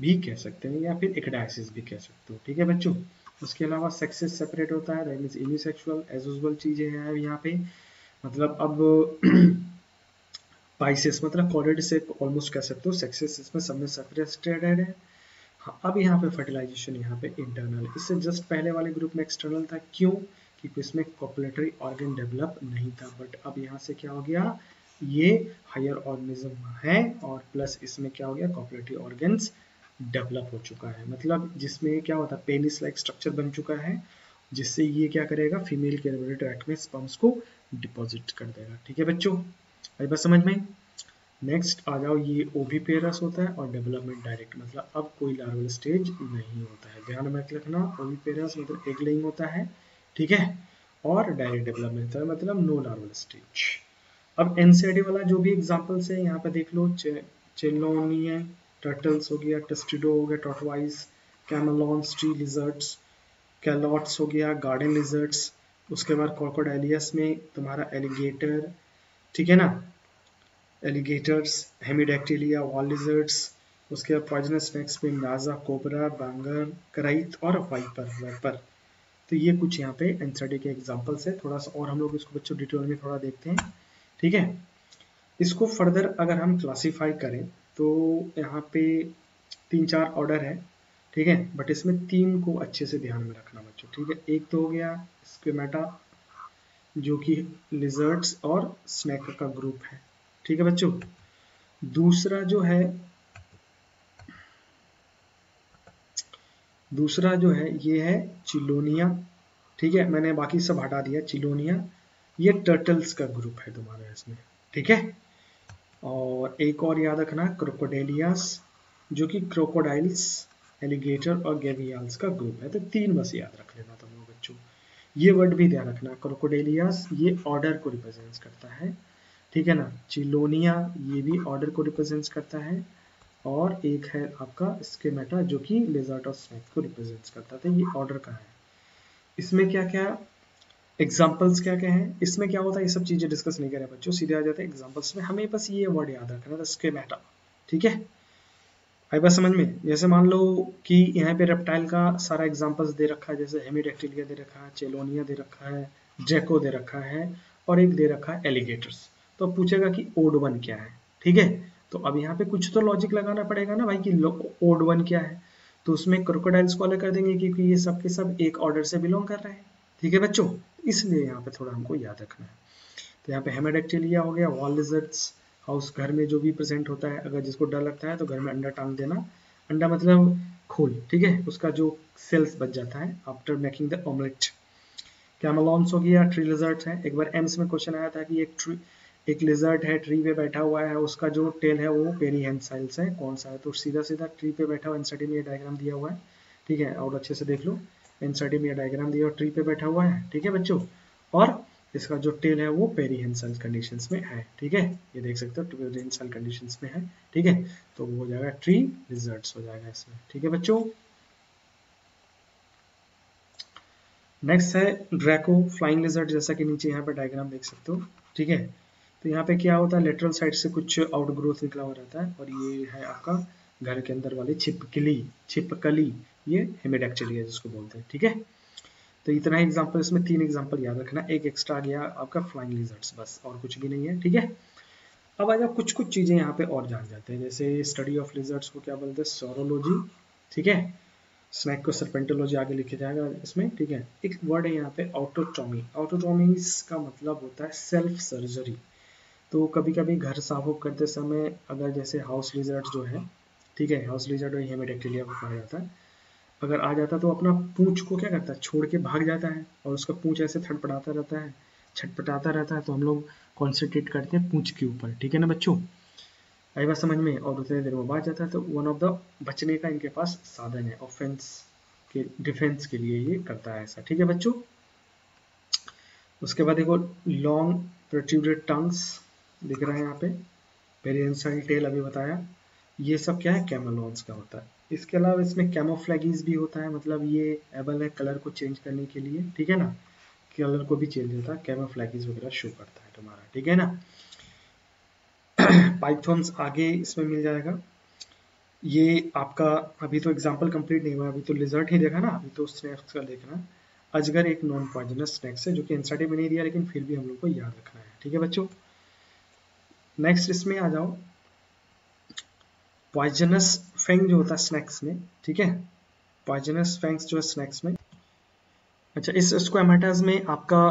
भी कह सकते हो या फिर एकडाइसिस भी कह सकते हो। ठीक है बच्चों, उसके अलावा सेक्सेस सेपरेट होता है, that means unisexual as usual चीजें हैं। अब यहाँ पे मतलब अब पाइसेस मतलब कॉर्डेड से ऑलमोस्ट कह सकते हो सेक्सेस इसमें सब में सेपरेटेड है। हाँ, अब यहाँ पे फर्टिलाइजेशन यहाँ पे इंटरनल, इससे जस्ट पहले वाले ग्रुप में एक्सटर्नल था, क्यों? क्योंकि इसमें कोपुलेटरी ऑर्गन डेवलप नहीं था, बट अब यहाँ से क्या हो गया, ये हायर ऑर्गेनिज्म है और प्लस इसमें क्या हो गया, कोपुलेटरी ऑर्गन्स डेवलप हो चुका है। मतलब जिसमें क्या होता है, पेनिस लाइक स्ट्रक्चर बन चुका है, जिससे ये क्या करेगा, फीमेल कैरेवरी ट्रैक्ट में स्पर्म्स को डिपॉजिट कर देगा। ठीक है बच्चों, अभी बस समझ में। नेक्स्ट आ जाओ, ये ओविपेरस होता है और डेवलपमेंट डायरेक्ट, मतलब अब कोई लार्वल स्टेज नहीं होता है, ध्यान में रखना। ओविपेरस मतलब एग लेइंग होता है, ठीक है, और डायरेक्ट डेवलपमेंट मतलब नो लार्वल स्टेज। अब एनसीईआरटी वाला जो भी एग्जाम्पल्स है यहाँ पे देख लो, चे, चेलोनिया टर्टल्स हो गया, टेस्टुडो हो गया, tortoise, chameleons, tree lizards, calotes हो गया, गार्डन लिजर्ट्स, उसके बाद क्रोकोडाइलियस में तुम्हारा एलिगेटर, ठीक है ना, एलिगेटर्स, हेमिडैक्टिलिया, वॉल लिजर्ट्स, उसके बाद पॉइजनस स्नैक्स में नाजा, कोबरा, बांगर, क्राइट और वाइपर वाइपर। तो ये कुछ यहाँ पे एनसीईआरटी के एग्जाम्पल्स है। थोड़ा सा और हम लोग इसको बच्चों डिटेल में थोड़ा देखते हैं, ठीक है। इसको फर्दर अगर हम क्लासीफाई करें तो यहाँ पे तीन चार ऑर्डर है, ठीक है, बट इसमें तीन को अच्छे से ध्यान में रखना बच्चों, ठीक है। एक तो हो गया स्क्वेमेटा, जो कि लिजर्ड्स और स्नैक का ग्रुप है, ठीक है बच्चों। दूसरा जो है दूसरा जो है ये है चिलोनिया, ठीक है, मैंने बाकी सब हटा दिया। चिलोनिया ये टर्टल्स का ग्रुप है तुम्हारा इसमें, ठीक है। और एक और याद रखना, क्रोकोडेलियास, जो कि क्रोकोडाइल्स, एलिगेटर और गेवियाल्स का ग्रुप है। तो तीन बस याद रख लेना तुम लोग बच्चों, ये वर्ड भी ध्यान रखना। क्रोकोडेलियास ये ऑर्डर को रिप्रेजेंट करता है, ठीक है ना। चिलोनिया ये भी ऑर्डर को रिप्रेजेंट करता है, और एक है आपका स्केमेटा, जो कि लिजर्ट और स्नैक को रिप्रेजेंट करता था। ये ऑर्डर का है। इसमें क्या क्या एग्जाम्पल्स क्या क्या हैं, इसमें क्या होता है, ये सब चीजें डिस्कस नहीं कर रहे बच्चों, सीधे आ जाते हैं एग्जाम्पल्स में। हमें बस ये वर्ड याद रखना था, स्क्वेमेटा, ठीक है। आई बात समझ में। जैसे मान लो कि यहाँ पे रेप्टाइल का सारा एग्जाम्पल्स दे रखा है, जैसे हेमिडैक्टिलिया दे रखा है, चेलोनिया दे रखा है, ड्रैको दे रखा है, और एक दे रखा है एलिगेटर्स। तो अब पूछेगा कि ओड वन क्या है, ठीक है। तो अब यहाँ पे कुछ तो लॉजिक लगाना पड़ेगा ना भाई कि ओड वन क्या है। तो उसमें क्रोकोडाइल्स को अलग कर देंगे क्योंकि ये सब के सब एक ऑर्डर से बिलोंग कर रहे हैं, ठीक है बच्चों, इसलिए यहाँ पे थोड़ा हमको याद रखना है। तो यहाँ पे हेमिडैक्टिलिया हो गया, वॉल लिजर्ट्स, हाउस घर में जो भी प्रेजेंट होता है, अगर जिसको डर लगता है तो घर में अंडा टांग देना, अंडा मतलब खोल, ठीक है, उसका जो सेल्स बच जाता है after making the omelette. Chameleons हो गया, ट्री लिजर्ट है। एक बार एम्स में क्वेश्चन आया था कि एक ट्री एक लिजर्ट है, ट्री पे बैठा हुआ है, उसका जो टेल है वो पेरीहेंसाइल्स है, कौन सा है? तो सीधा सीधा ट्री पे बैठा हुआ, एनसीईआरटी में डायग्राम दिया हुआ है, ठीक है, और अच्छे से देख लो, एनसीईआरटी में डायग्राम दिया हुआ, ट्री पे बैठा हुआ है, ठीक है बच्चों, और इसका जो टेल है वो पेरीहेंसाइल कंडीशंस में है, ठीक है, ये देख सकते हो पेरीहेंसाइल कंडीशंस में है, ठीक है। तो वो हो जाएगा ट्री लिजर्ट्स हो जाएगा इसमें, ठीक है बच्चों। नेक्स्ट है ड्रैको, फ्लाइंग लिजर्ट, जैसा कि नीचे यहाँ पे डायग्राम देख सकते हो, ठीक है। तो यहाँ पे क्या होता है, लेटरल साइड से कुछ आउटग्रोथ निकला हुआ रहता है, और ये है आपका घर के अंदर वाली छिपकली, छिपकली ये हेमिडैक्टिलिया जिसको बोलते हैं, ठीक है। तो इतना ही एग्जाम्पल, इसमें तीन एग्जाम्पल याद रखना, एक एक्स्ट्रा गया आपका फ्लाइंग लिजर्ट्स, बस और कुछ भी नहीं है, ठीक है। अब आज आप कुछ कुछ चीजें यहाँ पे और जान जाते हैं, जैसे स्टडी ऑफ लिजर्ट्स को क्या बोलते हैं, सोरोलॉजी, ठीक है। स्नैक को सरपेंटोलॉजी आगे लिखे जाएगा इसमें, ठीक है। एक वर्ड है यहाँ पे ऑटोटॉमी, ऑटोटॉमी का मतलब होता है सेल्फ सर्जरी। तो कभी कभी घर साफ करते समय अगर जैसे हाउस लिजर्ट जो है, ठीक है, हाउस लिजर्ट और हेमिडैक्टिलिया को कहा जाता है, अगर आ जाता तो अपना पूंछ को क्या करता है, छोड़ के भाग जाता है, और उसका पूंछ ऐसे थड़पड़ाता रहता है, छटपटाता रहता है। तो हम लोग कॉन्सेंट्रेट करते हैं पूंछ के ऊपर, ठीक है ना बच्चों, आई बात समझ में। और उतने देर में भाग जाता है, तो वन ऑफ द बचने का इनके पास साधन है, ऑफेंस के डिफेंस के लिए ये करता है ऐसा, ठीक है बच्चों। उसके बाद देखो लॉन्ग प्रोट्रूडेड टंग्स दिख रहा है यहाँ पे, पेरिहेंसाइल टेल अभी बताया, ये सब क्या है, कैमलॉन्स का होता है। इसके अलावा इसमें कैमोफ्लेगीज भी होता है, मतलब ये एबल है कलर को चेंज करने के लिए, ठीक है ना, कलर को भी चेंज होता है, कैमोफ्लेगीज वगैरह शो करता है तुम्हारा, ठीक है ना। पाइथॉन्स आगे इसमें मिल जाएगा। ये आपका अभी तो एग्जाम्पल कंप्लीट नहीं हुआ, अभी तो लिजर्ट ही देखा ना, अभी तो स्नेक्स का देखना। अजगर एक नॉन पॉइजनस स्नेक्स है जो कि एनसीईआरटी में नहीं दिया, लेकिन फिर भी हम लोग को याद रखना है, ठीक है बच्चों। नेक्स्ट इसमें आ जाओ, पॉइजनस फैंग जो होता है स्नेक्स में, ठीक है, पॉइजनस फैंग्स जो है स्नेक्स में। अच्छा, इस स्क्वामेटाज में आपका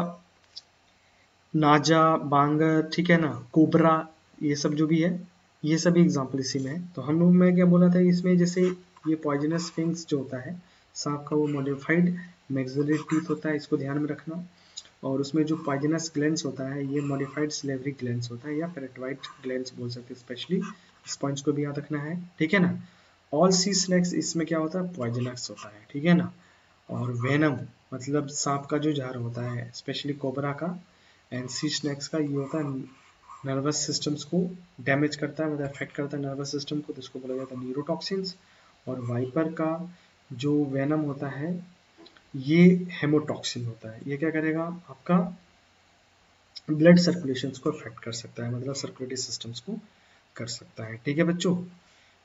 नाजा, बांगर, ठीक है ना, कोबरा, ये सब जो भी है, ये सभी एग्जाम्पल इसी में है। तो हम लोग, मैं क्या बोला था, इसमें जैसे ये पॉइजनस फिंग्स जो होता है सांप का, वो मॉडिफाइड मैक्सिलरी टूथ होता है, इसको ध्यान में रखना। और उसमें जो पॉइजनस ग्लैंड्स होता है ये मॉडिफाइड सिलेवरी ग्लैंड्स होता है, या पेरेटोइड ग्लैंड्स बोल सकते हैं, स्पेशली स्पंज को भी याद रखना है, ठीक है ना। ऑल सी स्नैक्स इसमें क्या होता है, पॉइजनस होता है, ठीक है ना। और वेनम मतलब सांप का जो जहर होता है, स्पेशली कोबरा का एंड सी स्नैक्स का, ये होता है नर्वस सिस्टम्स को डैमेज करता है, मतलब अफेक्ट करता है नर्वस सिस्टम को, तो इसको बोला जाता है न्यूरोटॉक्सिन्स। और वाइपर का जो वेनम होता है ये हेमोटॉक्सिन होता है, ये क्या करेगा, आपका ब्लड सर्कुलेशंस को अफेक्ट कर सकता है, मतलब सर्कुलेटरी सिस्टम्स को कर सकता है, ठीक है बच्चों।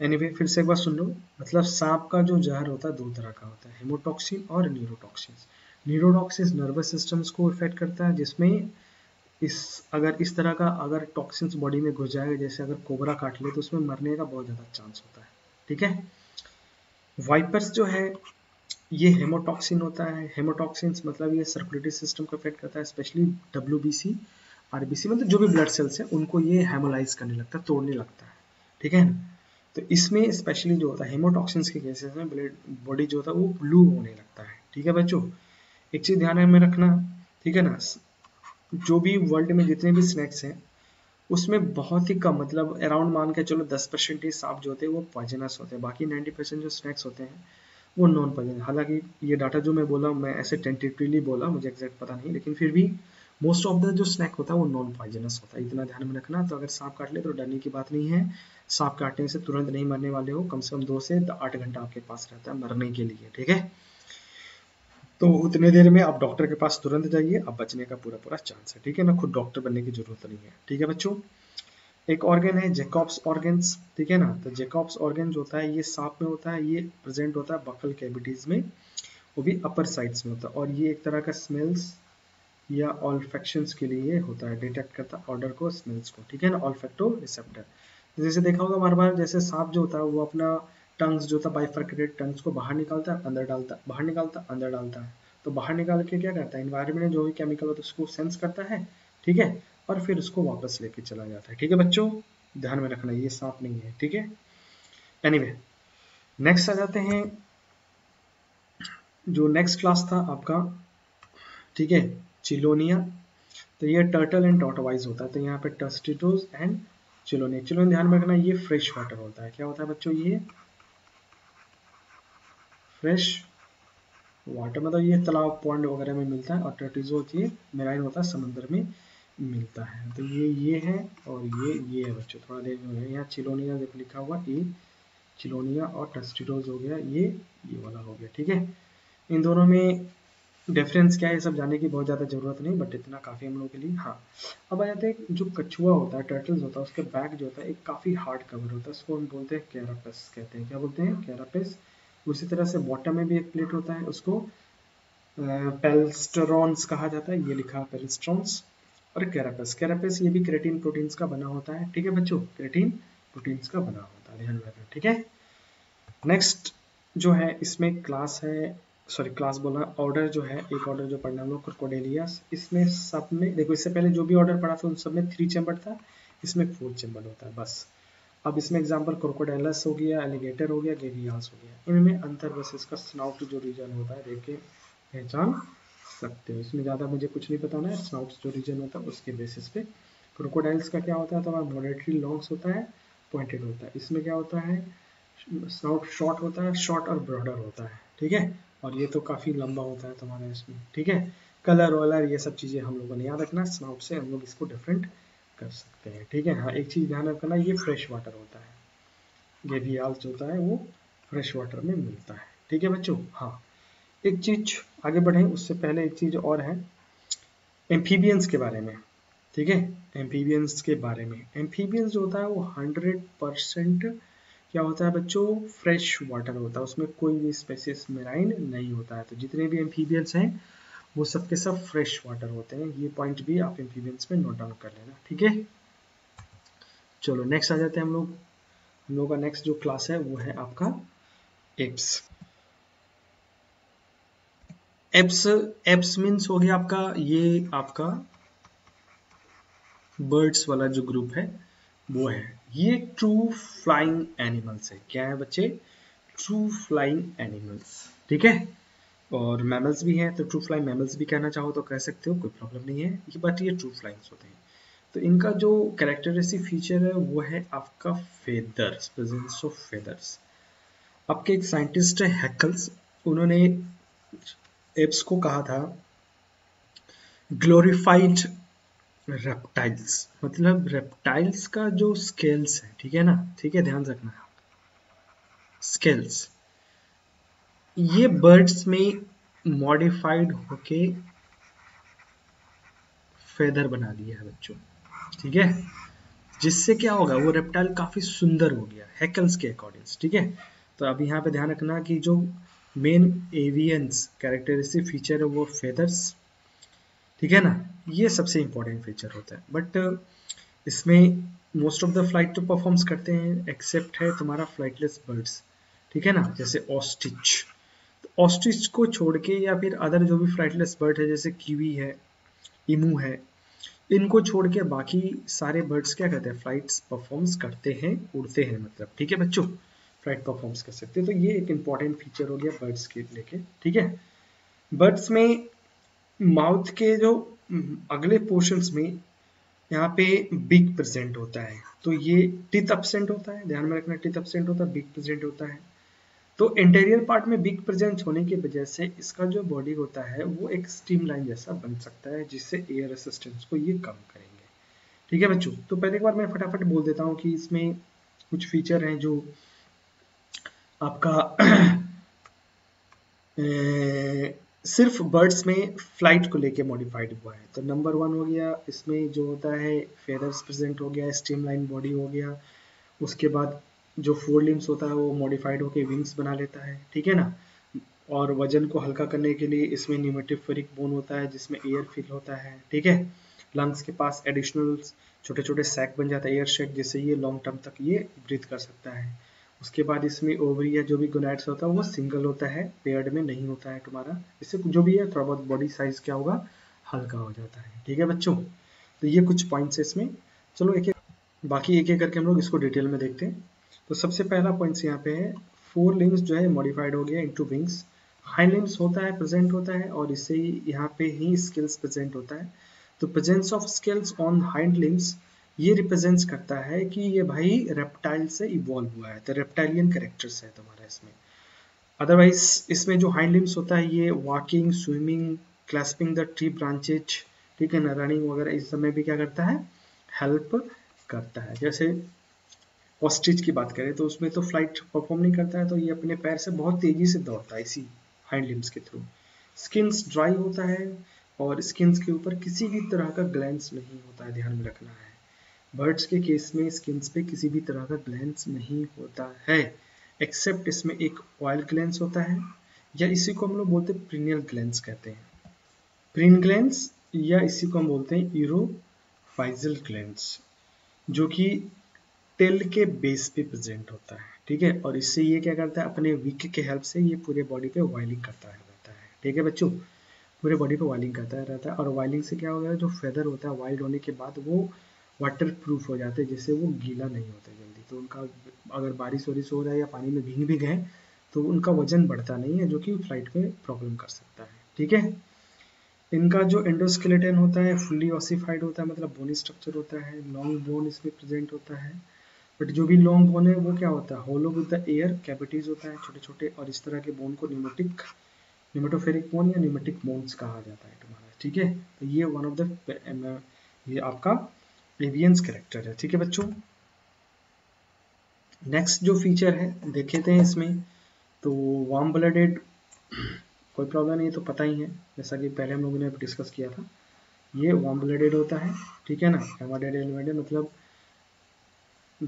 एनीवे anyway, फिर से एक बार सुन लो, मतलब सांप का जो जहर होता है दो तरह का होता है, हेमोटॉक्सिन और न्यूरोटॉक्सिन्स। न्यूरोटॉक्सिन्स नर्वस सिस्टम्स को अफेक्ट करता है, जिसमें इस अगर इस तरह का अगर टॉक्सिन्स बॉडी में घुस जाएगा, जैसे अगर कोबरा काट ले तो उसमें मरने का बहुत ज़्यादा चांस होता है, ठीक है। वाइपर्स जो है ये हेमोटॉक्सिन होता है, हेमोटॉक्सिन्स मतलब ये सर्कुलेटरी सिस्टम को अफेक्ट करता है, specially W B C, R B C मतलब जो भी ब्लड सेल्स हैं उनको ये हेमोलाइज करने लगता है, तोड़ने लगता है, ठीक है ना। तो इसमें स्पेशली जो होता है हेमोटॉक्सिन्स के केसेस में ब्लड बॉडी जो होता है वो ब्लू होने लगता है, ठीक है बच्चों। एक चीज़ ध्यान में रखना, ठीक है ना, जो भी वर्ल्ड में जितने भी स्नैक्स हैं उसमें बहुत ही कम, मतलब अराउंड मान के चलो दस परसेंट ही सांप जो होते हैं वो पॉइजनस होते हैं, बाकी नब्बे परसेंट जो स्नैक्स होते हैं वो नॉन पॉइजनस। हालांकि ये डाटा जो मैं बोला, मैं ऐसे टेंटेटिवली बोला, मुझे एग्जैक्ट पता नहीं, लेकिन फिर भी मोस्ट ऑफ द जो स्नैक होता है वो नॉन पॉइजनस होता है, इतना ध्यान में रखना। तो अगर सांप काट ले तो डरने की बात नहीं है, सांप काटने से तुरंत नहीं मरने वाले हो, कम से कम दो से आठ घंटा आपके पास रहता है मरने के लिए, ठीक है। तो उतने देर में आप डॉक्टर के पास तुरंत जाइए, आप बचने का पूरा पूरा चांस है, ठीक है ना, खुद डॉक्टर बनने की जरूरत नहीं है, ठीक है बच्चों। एक ऑर्गन है जेकॉब्स ऑर्गन्स, ठीक है ना। तो जेकॉब्स ऑर्गन जो होता है ये सांप में होता है, ये प्रेजेंट होता है बकल कैविटीज में, वो भी अपर साइड्स में होता है, और ये एक तरह का स्मेल्स या ऑल्फेक्शंस के लिए होता है, डिटेक्ट करता है ऑर्डर को, स्मेल्स को, ठीक है ना, ऑल्फेक्टो रिसेप्टर। जैसे देखा होगा बार बार, जैसे सांप जो होता है वो अपना टंग्स जो था बाइफर्केटेड टंग्स को बाहर निकालता है, अंदर डालता है, बाहर निकालता है, अंदर डालता है। तो बाहर निकाल के क्या करता है, इन्वायरमेंट जो भी केमिकल होता है उसको सेंस करता है, ठीक है, और फिर उसको वापस लेके चला जाता है, ठीक है बच्चों, ध्यान में रखना, ये सांप नहीं है, ठीक है। एनीवे नेक्स्ट आ जाते हैं, जो नेक्स्ट क्लास था आपका, ठीक है, चिलोनिया। तो ये टर्टल एंड टॉर्टवाइज होता है, तो यहाँ पे टेस्टिडोज एंड चिलोनिया। चिलोनिया ध्यान में रखना, ये फ्रेश वाटर होता है, क्या होता है बच्चों, ये फ्रेश वाटर मतलब ये तालाब पॉन्ड वगैरह में मिलता है, और टेट्रिजो ये मेराइन होता है, समंदर में मिलता है। तो ये ये है और ये ये है बच्चों, थोड़ा देर में यहाँ चिलोनिया जब लिखा हुआ ये चिलोनिया और टेस्टिडोज हो गया, ये ये वाला हो गया, ठीक है। इन दोनों में डिफरेंस क्या है ये सब जानने की बहुत ज़्यादा जरूरत नहीं, बट इतना काफ़ी हम लोग के लिए। हाँ, अब आ जाते हैं जो कछुआ होता है, टर्टल्स होता है, उसके बैक जो होता है एक काफ़ी हार्ड कवर होता है, उसको हम बोलते हैं कैरापेस, कहते हैं क्या बोलते हैं, कैरापेस। उसी तरह से बॉटम में भी एक प्लेट होता है, उसको पेल्स्ट्रॉन्स कहा जाता है, ये लिखा पेल्स्ट्रॉन्स। और कैरापेस, कैरापेस ये भी क्रेटीन प्रोटीन्स का बना होता है, ठीक है बच्चों, क्रेटीन प्रोटीन्स का बना होता है, ध्यान रखना, ठीक है। नेक्स्ट जो है इसमें क्लास है, सॉरी क्लास बोला, ऑर्डर जो है, एक ऑर्डर जो पढ़ना हम लोग क्रोकोडेलिया। इसमें सब में देखो, इससे पहले जो भी ऑर्डर पढ़ा था उन सब में थ्री चैम्बर था, इसमें फोर चैम्बर होता है बस। अब इसमें एग्जांपल क्रोकोडाइलस हो गया, एलिगेटर हो गया, गेवियास हो गया, इनमें अंतर बस इसका स्नाउट जो रीजन होता है देख के पहचान सकते हो, इसमें ज़्यादा मुझे कुछ नहीं बताना है। स्नाउट जो रीजन होता है उसके बेसिस पे क्रोकोडाइल्स का क्या होता है, तो हमारा मॉडरेटली लॉन्ग्स होता है, पॉइंटेड होता है। इसमें क्या होता है, स्नाउट शॉर्ट होता है, शॉर्ट और ब्रॉडर होता है, ठीक है, और ये तो काफ़ी लंबा होता है तुम्हारा इसमें, ठीक है। कलर वलर ये सब चीज़ें हम लोगों ने याद रखना, स्नाउट से हम लोग इसको डिफरेंट कर सकते हैं, ठीक है। हाँ, एक चीज़ ध्यान रखना, ये फ्रेश वाटर होता है, ये भी आल्स होता है वो फ्रेश वाटर में मिलता है, ठीक है बच्चों। हाँ, एक चीज आगे बढ़ें उससे पहले एक चीज़ और है एम्फीबियंस के बारे में, ठीक है, एम्फीबियंस के बारे में। एम्फीबियंस जो होता है वो हंड्रेड परसेंट क्या होता है बच्चों, फ्रेश वाटर होता है, उसमें कोई भी स्पेसिस मेराइन नहीं होता है। तो जितने भी एम्फीबियंस हैं वो सब के सब फ्रेश वाटर होते हैं, ये पॉइंट भी आप एम्फीबियंस में नोट डाउन कर लेना। ठीक है, चलो नेक्स्ट आ जाते हैं हम लोग, हम लोग का नेक्स्ट जो क्लास है वो है आपका एप्स। एप्स एप्स मीन्स हो गया आपका, ये आपका बर्ड्स वाला जो ग्रुप है वो है, ये ट्रू फ्लाइंग एनिमल्स है। क्या है बच्चे? True flying animals. ठीक है, और मैमल्स भी हैं, तो ट्रू फ्लाइंग मैमल्स भी कहना चाहो तो कह सकते हो, कोई प्रॉब्लम नहीं है, बट ये ट्रू फ्लाइंग्स होते हैं। तो इनका जो कैरेक्टरिस्टिक फीचर है वो है आपका फेदर्स, प्रेजेंस ऑफ फेदर्स। आपके एक साइंटिस्ट है हैकल्स, उन्होंने एप्स को कहा था ग्लोरीफाइड रेप्टाइल्स, मतलब रेप्टाइल्स का जो स्केल्स है, ठीक है ना, ठीक है, ध्यान रखना स्केल्स, ये बर्ड्स में मॉडिफाइड होके फेदर बना दिया है बच्चों। ठीक है, जिससे क्या होगा, वो रेप्टाइल काफी सुंदर हो गया हैकल्स के अकॉर्डिंग। ठीक है, तो अब यहाँ पे ध्यान रखना कि जो मेन एवियंस कैरेक्टरिस्टिक फीचर है वो फेदर्स, ठीक है ना, ये सबसे इम्पोर्टेंट फीचर होता है। बट इसमें मोस्ट ऑफ द फ्लाइट तो परफॉर्म्स करते हैं, एक्सेप्ट है तुम्हारा फ्लाइटलेस बर्ड्स, ठीक है ना, जैसे ऑस्ट्रिच। तो ऑस्ट्रिच को छोड़ के या फिर अदर जो भी फ्लाइटलेस बर्ड है जैसे कीवी है, इमू है, इनको छोड़ के बाकी सारे बर्ड्स क्या करते हैं, फ्लाइट्स परफॉर्म्स करते हैं, उड़ते हैं मतलब। ठीक है बच्चों, फ्लाइट परफॉर्म्स कर सकते हैं। तो ये एक इम्पॉर्टेंट फीचर हो गया बर्ड्स के लेके। ठीक है, बर्ड्स में माउथ के जो अगले पोर्शंस में यहाँ पे बिग प्रेजेंट होता है, तो ये टिथ एब्सेंट होता है, ध्यान में रखना, टिथ एब्सेंट होता है, बिग प्रेजेंट होता है। तो इंटीरियर पार्ट में बिग प्रेजेंट होने की वजह से इसका जो बॉडी होता है वो एक स्टीम लाइन जैसा बन सकता है, जिससे एयर रेसिस्टेंस को ये कम करेंगे। ठीक है बच्चों, तो पहले एक बार मैं फटाफट बोल देता हूँ कि इसमें कुछ फीचर हैं जो आपका ए, सिर्फ बर्ड्स में फ्लाइट को लेके मॉडिफाइड हुआ है। तो नंबर वन हो गया इसमें जो होता है फेदर्स प्रेजेंट हो गया, स्ट्रीमलाइन बॉडी हो गया, उसके बाद जो फोर लिम्स होता है वो मॉडिफाइड होके विंग्स बना लेता है, ठीक है ना, और वजन को हल्का करने के लिए इसमें न्यूमेटिफेरिक बोन होता है जिसमें एयर फिल होता है। ठीक है, लंग्स के पास एडिशनल छोटे छोटे सैक बन जाता है, एयर शेड, जिससे ये लॉन्ग टर्म तक ये ब्रीथ कर सकता है। उसके बाद इसमें ओवरी या जो भी गोनाड्स होता है वो सिंगल होता है, पेयर्ड में नहीं होता है तुम्हारा, इससे जो भी है थोड़ा बहुत बॉडी साइज क्या होगा, हल्का हो जाता है। ठीक है बच्चों, तो ये कुछ पॉइंट्स है इसमें। चलो एक एक बाकी एक एक करके हम लोग इसको डिटेल में देखते हैं। तो सबसे पहला पॉइंट्स यहाँ पे है, फोर लिम्स जो है मॉडिफाइड हो गया इंटू विंग्स, हाइंड लिम्स होता है प्रेजेंट होता है, और इससे ही यहाँ पे ही स्केल्स प्रेजेंट होता है। तो presence of scales on hind limbs ये रिप्रेजेंट्स करता है कि ये भाई रेप्टाइल से इवॉल्व हुआ है, तो रेप्टाइलियन कैरेक्टर्स है तुम्हारा इसमें। अदरवाइज इसमें जो हाइंड लिम्स होता है ये walking, swimming, clasping the tree branches, ठीक है ना, रनिंग वगैरह इस समय भी क्या करता है, हेल्प करता है। जैसे ऑस्ट्रिच की बात करें तो उसमें तो फ्लाइट परफॉर्म नहीं करता है, तो ये अपने पैर से बहुत तेजी से दौड़ता है इसी हाइंड लिम्स के थ्रू। स्किन्स ड्राई होता है और स्किन्स के ऊपर किसी भी तरह का ग्लैंस नहीं होता है, ध्यान में रखना है। बर्ड्स के केस में स्किन्स पे किसी भी तरह का ग्लैंस नहीं होता है, एक्सेप्ट इसमें एक ऑयल ग्लैंस होता है, या इसी को हम लोग बोलते हैं प्रिनियल ग्लैंस कहते हैं, प्रिन ग्लैंस, या इसी को हम बोलते हैं यूरोफाइजल ग्लैंस, जो कि टेल के बेस पे प्रेजेंट होता है। ठीक है, और इससे ये क्या करता है, अपने विक के हेल्प से ये पूरे बॉडी पे वाइलिंग करता रहता है। ठीक है बच्चों, पूरे बॉडी पे वाइलिंग करता रहता है, और वाइलिंग से क्या होगा, जो फेदर होता है वाइल्ड होने के बाद वो वाटर प्रूफ हो जाते हैं, जिससे वो गीला नहीं होता जल्दी। तो उनका अगर बारिश वारिश हो रहा है या पानी में भीग भी गए तो उनका वजन बढ़ता नहीं है, जो कि फ्लाइट में प्रॉब्लम कर सकता है। ठीक है, इनका जो एंडोस्केलेटन होता है फुल्ली ऑसिफाइड होता है, मतलब बोनी स्ट्रक्चर होता है, लॉन्ग बोन इसमें प्रेजेंट होता है, बट जो भी लॉन्ग बोन है वो क्या होता है, hollow with the air cavities होता है छोटे छोटे, और इस तरह के बोन को न्यूमेटिक न्यूमेटोफेरिक बोन या न्यूमेटिक बोन्स कहा जाता है तुम्हारा। ठीक है, तो ये वन ऑफ द ये आपका एवियंस कैरेक्टर है। ठीक है बच्चों, नेक्स्ट जो फीचर है देखते हैं इसमें, तो वार्म ब्लडेड कोई प्रॉब्लम नहीं है, तो पता ही है, जैसा कि पहले हम लोगों ने डिस्कस किया था। ये वॉर्म ब्लडेड होता है, ठीक है ना। हेमाडेड एलिमेंटेड मतलब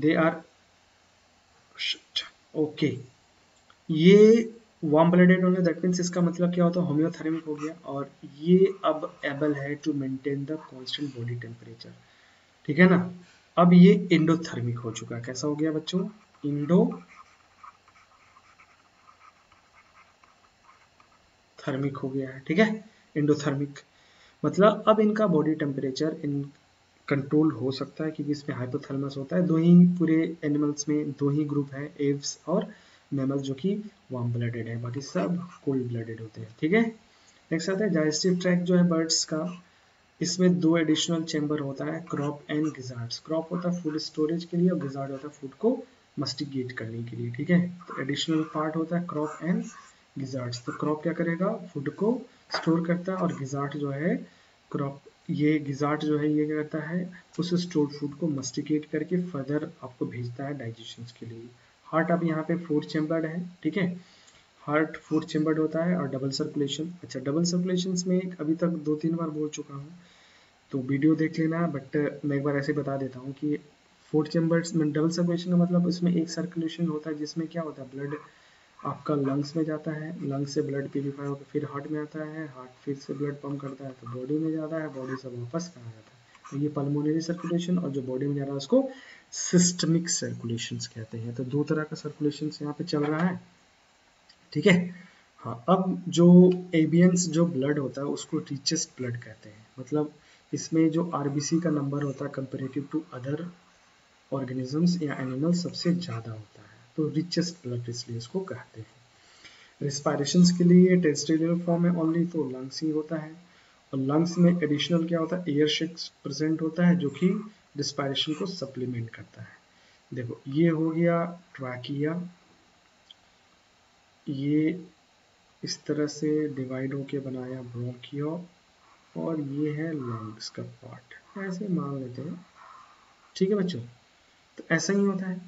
दे आर ओके, ये वार्म ब्लडेड होने दैट मीन्स इसका मतलब क्या होता है, होम्योथर्मिक हो गया, और ये अब एबल है to maintain the constant body temperature, ठीक है ना। अब ये इंडोथर्मिक हो चुका, कैसा हो गया बच्चों, इंडो थर्मिक हो गया है, ठीक है। इंडोथर्मिक मतलब अब इनका बॉडी टेम्परेचर इन कंट्रोल हो सकता है, क्योंकि इसमें हाइपोथर्मस होता है। दो ही पूरे एनिमल्स में दो ही ग्रुप है, एव्स और मैमल्स, जो कि वार्म ब्लडेड है, बाकी सब कोल्ड ब्लडेड होते हैं, ठीक है। नेक्स्ट आता है डाइजेस्टिव ट्रैक्ट जो है बर्ड्स का, इसमें दो एडिशनल चैम्बर होता है, क्रॉप एंड गिजार्ड्स। क्रॉप होता है फूड स्टोरेज के लिए और गिजार्ड होता है फूड को मस्टिगेट करने के लिए, ठीक है। तो एडिशनल पार्ट होता है क्रॉप एंड गिजार्ड्स। तो क्रॉप क्या करेगा, फूड को स्टोर करता है, और गिजार्ड जो है, क्रॉप ये गिजार्ड जो है ये क्या करता है, उस स्टोर फूड को मस्टिकेट करके फर्दर आपको भेजता है डाइजेशन के लिए। हार्ट अब यहाँ पे फोर चेम्बर्ड है, ठीक है, हार्ट फोर चेम्बर्ड होता है और डबल सर्कुलेशन। अच्छा, डबल सर्कुलेशन में अभी तक दो तीन बार बोल चुका हूँ, तो वीडियो देख लेना, बट मैं एक बार ऐसे बता देता हूँ कि फोर चेम्बर्स में डबल सर्कुलेशन का मतलब इसमें एक सर्कुलेशन होता है, जिसमें क्या होता है, ब्लड आपका लंग्स में जाता है, लंग्स से ब्लड प्यूरिफाई होकर फिर हार्ट में आता है, हार्ट फिर से ब्लड पंप करता है तो बॉडी में जाता है, बॉडी से वापस कहाँ जाता है। तो ये पल्मोनरी सर्कुलेशन, और जो बॉडी में जा रहा है उसको सिस्टमिक सर्कुलेशन कहते हैं। तो दो तरह का सर्कुलेशन यहाँ पे चल रहा है, ठीक है। हाँ, अब जो एवियंस जो ब्लड होता है उसको रिचेस्ट ब्लड कहते हैं, मतलब इसमें जो आरबीसी का नंबर होता है कंपेरेटिव टू अदर ऑर्गेनिजम्स या एनिमल सबसे ज़्यादा होता है, तो रिचेस्ट ब्लड इसलिए इसको कहते हैं। रिस्पायरेशन के लिए टेस्टिकुलर फॉर्म में ओनली तो लंग्स ही होता है, और लंग्स में एडिशनल क्या होता है, एयर शेक्स प्रेजेंट होता है, जो कि रिस्पायरेशन को सप्लीमेंट करता है। देखो ये हो गया ट्रैकिया, ये इस तरह से डिवाइड होके बनाया ब्रोंकियो, और ये है लंग्स का पार्ट, ऐसे मान लेते हैं, ठीक है बच्चों। तो ऐसा ही होता है,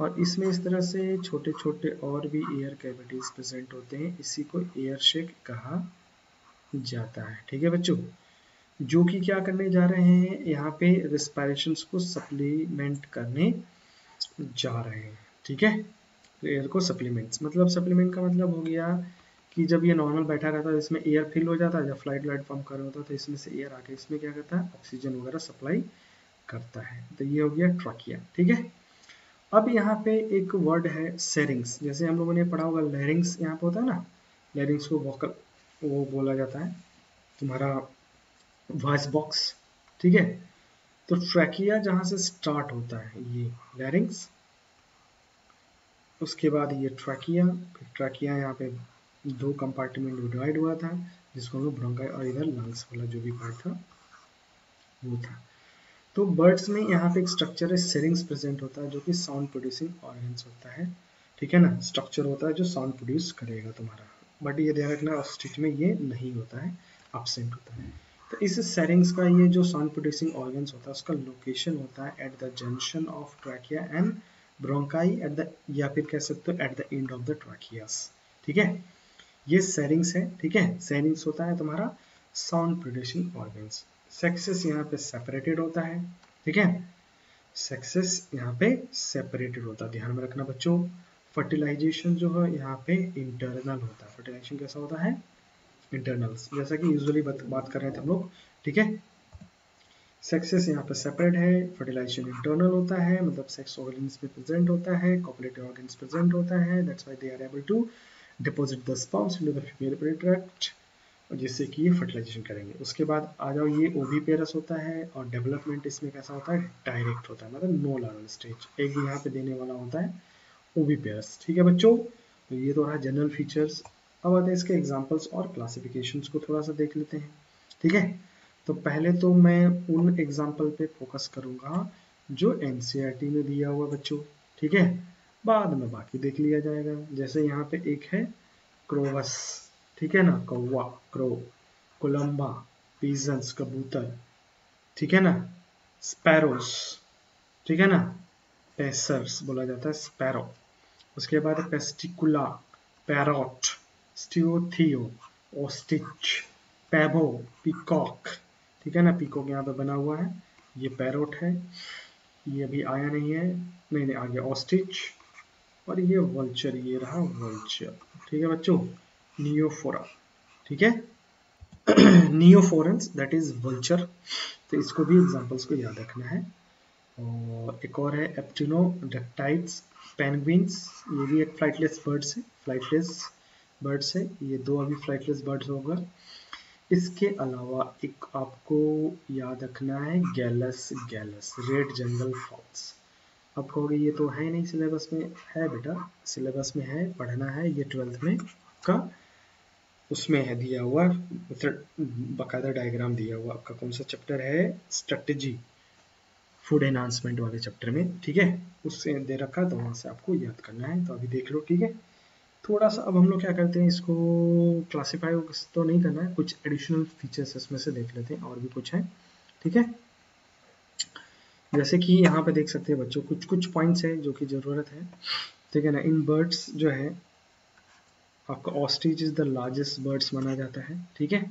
और इसमें इस तरह से छोटे छोटे और भी एयर कैविटीज प्रेजेंट होते हैं, इसी को एयर शेक कहा जाता है, ठीक है बच्चों। जो कि क्या करने जा रहे हैं, यहाँ पे रिस्पायरेशंस को सप्लीमेंट करने जा रहे हैं, ठीक है। एयर को सप्लीमेंट्स मतलब सप्लीमेंट का मतलब हो गया कि जब ये नॉर्मल बैठा रहता है इसमें एयर फिल हो जाता है, जब फ्लाइट व्लाइट फॉर्म कर रहा होता है तो इसमें से एयर आके इसमें क्या करता है, ऑक्सीजन वगैरह सप्लाई करता है। तो ये हो गया ट्रकिया, ठीक है। अब यहाँ पे एक वर्ड है सेरिंग्स, जैसे हम लोगों ने पढ़ा होगा लैरिंग्स, यहाँ पे होता है ना लैरिंग्स को वोकल वो बोला जाता है तुम्हारा वॉइस बॉक्स, ठीक है। तो ट्रैकिया जहाँ से स्टार्ट होता है ये लैरिंग्स, उसके बाद ये ट्रैकिया, फिर ट्रैकिया यहाँ पे दो कंपार्टमेंट डिवाइड हुआ था जिसको हम लोग ब्रोंकाई और इधर लंग्स वाला जो भी पार्ट था वो था। तो बर्ड्स में यहाँ पे एक स्ट्रक्चर है सिरिंग्स प्रेजेंट होता है, जो कि साउंड प्रोड्यूसिंग ऑर्गन्स होता है, ठीक है ना। स्ट्रक्चर होता है जो साउंड प्रोड्यूस करेगा तुम्हारा, बट ये ध्यान रखना ऑस्ट्रिच में ये नहीं होता है, एब्सेंट होता है। तो इस सिरिंग्स का ये जो साउंड प्रोड्यूसिंग ऑर्गन्स होता है उसका लोकेशन होता है at the junction of trachea and bronchi, at the या फिर कह सकते हो at the end of the tracheas, ठीक है। ये सिरिंग्स है, ठीक है। सिरिंग्स होता है तुम्हारा साउंड प्रोड्यूसिंग ऑर्गन्स। सेक्सेस यहाँ पे सेपरेटेड होता है, ठीक है, सेक्सेस यहाँ पे सेपरेटेड होता है, ध्यान में रखना बच्चों। फर्टिलाइजेशन जो है यहाँ पे इंटरनल होता है, फर्टिलाइजेशन कैसा होता है, इंटरनल्स, जैसा कि यूजुअली बात कर रहे थे हम लोग, ठीक है। सेक्सेस यहाँ पे सेपरेट है, फर्टिलाइजेशन इंटरनल होता है, मतलब सेक्स ऑर्गन्स में प्रेजेंट होता है, कोपुलेटिव ऑर्गन्स प्रेजेंट होता है, that's why they are able to deposit the sperms into the female predict, जिससे कि ये फर्टिलाइजेशन करेंगे। उसके बाद आ जाओ ये ओविपेरस होता है, और डेवलपमेंट इसमें कैसा होता है, डायरेक्ट होता है, मतलब नो लार्वल स्टेज, एक यहाँ पे देने वाला होता है ओविपेरस, ठीक है बच्चों। तो ये तो रहा जनरल फीचर्स। अब आते हैं इसके एग्जांपल्स और क्लासिफिकेशंस को थोड़ा सा देख लेते हैं, ठीक है। तो पहले तो मैं उन एग्जाम्पल पे फोकस करूँगा जो एन सी आर टी में दिया हुआ बच्चों, ठीक है, बाद में बाकी देख लिया जाएगा। जैसे यहाँ पे एक है क्रोवस, ठीक है ना, कौवा, क्रो, कोलम्बा, पीजन्स कबूतर, ठीक है ना, स्पैरोस, ठीक है ना, पैसर्स बोला जाता है स्पैरो। उसके बाद पेस्टिकुला, पैरोट, स्ट्यूथियो, ओस्टिच, पैबो, पिकॉक, ठीक है ना, पीकॉक यहाँ पे बना हुआ है, ये पैरोट है, ये अभी आया नहीं है, नहीं नहीं आ गया, ऑस्ट्रिच, और ये वल्चर, ये रहा वल्चर। ठीक है बच्चों, नियोफोरा, ठीक है नियोफोरेंस दैट इज वल्चर, तो इसको भी एग्जांपल्स को याद रखना है। और एक और है एप्टिनोडक्टाइट्स, पेंगुइन्स, ये भी एक फ्लाइटलेस बर्ड्स है, फ्लाइटलेस बर्ड्स है, ये दो अभी फ्लाइटलेस बर्ड्स होगा। इसके अलावा एक आपको याद रखना है गैलस, गैलस रेड जंगल फॉक्स। अब कहोगे ये तो है नहीं सिलेबस में, है बेटा सिलेबस में है, पढ़ना है, ये ट्वेल्थ में का उसमें है दिया हुआ, मतलब बाकायदा डायग्राम दिया हुआ। आपका कौन सा चैप्टर है, स्ट्रेटजी, फूड एनहांसमेंट वाले चैप्टर में, ठीक है, उससे दे रखा, तो वहाँ से आपको याद करना है, तो अभी देख लो। ठीक है, थोड़ा सा अब हम लोग क्या करते हैं, इसको क्लासीफाई तो नहीं करना है, कुछ एडिशनल फीचर्स इसमें से देख लेते हैं, और भी कुछ है। ठीक है, जैसे कि यहाँ पे देख सकते हैं बच्चों, कुछ कुछ पॉइंट्स हैं जो कि ज़रूरत है, ठीक है ना। इन बर्ड्स जो है आपका ostrich is the largest birds माना जाता है, ठीक है।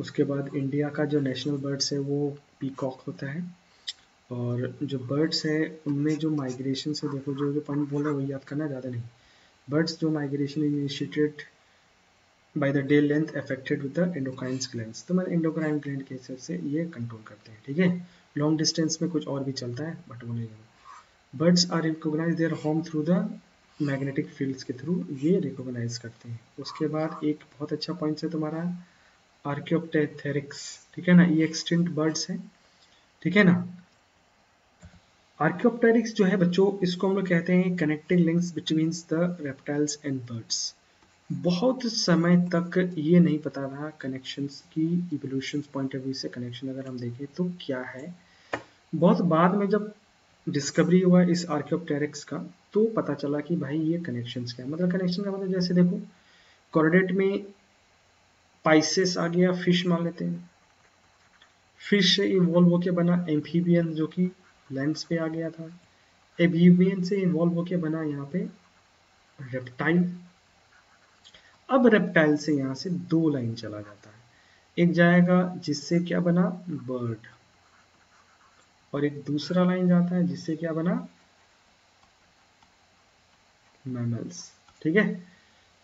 उसके बाद इंडिया का जो नेशनल बर्ड्स है वो पीकॉक होता है, और जो बर्ड्स है उनमें जो माइग्रेशन से देखो, जो जो पॉइंट बोला वही याद करना, ज़्यादा नहीं। बर्ड्स जो migration initiated by the day length affected with the endocrine glands, तो मैं एंडोक्राइन ग्लैंड के हिसाब से ये कंट्रोल करते हैं, ठीक है। लॉन्ग डिस्टेंस में कुछ और भी चलता है, बट वो नहीं है। Birds are recognize their home through the magnetic fields के थ्रू, ये रिकोगनाइज करते हैं। उसके बाद एक बहुत अच्छा पॉइंट है तुम्हारा आर्कियोप्टेरिक्स, ठीक है ना, ये एक्सटिंक्ट बर्ड्स है, ठीक है ना। आर्कियोप्टेरिक्स जो है बच्चों, इसको हम लोग कहते हैं connecting links between the reptiles and birds. बहुत समय तक ये नहीं पता था कनेक्शंस की, इवोल्यूशन पॉइंट ऑफ व्यू से कनेक्शन अगर हम देखें तो क्या है। बहुत बाद में जब डिस्कवरी हुआ इस आर्कियोप्टेरिक्स का, तो पता चला कि भाई ये कनेक्शंस क्या है। मतलब कनेक्शन का मतलब जैसे देखो, कॉर्डेट में पाइसेस आ गया, फिश मान लेते हैं, फिश से इन्वॉल्व होके बना एम्फीबियन जो कि लैंड्स पे आ गया था, एम्फीबियन से इन्वॉल्व होके बना यहाँ पे रेप्टाइल। अब रेप्टाइल से यहाँ से दो लाइन चला जाता है, एक जाएगा जिससे क्या बना बर्ड, और एक दूसरा लाइन जाता है जिससे क्या बना मैमल्स, ठीक है।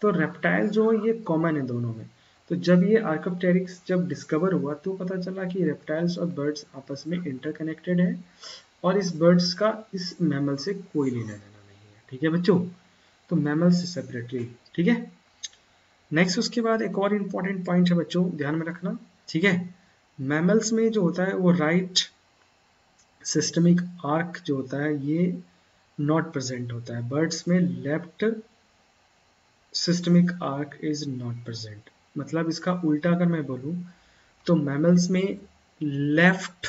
तो रेप्टाइल जो है ये कॉमन है दोनों में। तो जब ये आर्कियोप्टेरिक्स जब डिस्कवर हुआ तो पता चला कि रेप्टाइल्स और बर्ड्स आपस में इंटरकनेक्टेड है, और इस बर्ड्स का इस मैमल से कोई लेना देना नहीं है, ठीक है बच्चों। तो मैमल से सेपरेटली, ठीक है। नेक्स्ट, उसके बाद एक और इम्पॉर्टेंट पॉइंट है बच्चों, ध्यान में रखना, ठीक है। मैमल्स में जो होता है वो राइट सिस्टमिक आर्क जो होता है ये नॉट प्रेजेंट होता है। बर्ड्स में left systemic arch is not present, मतलब इसका उल्टा अगर मैं बोलूं तो मैमल्स में लेफ्ट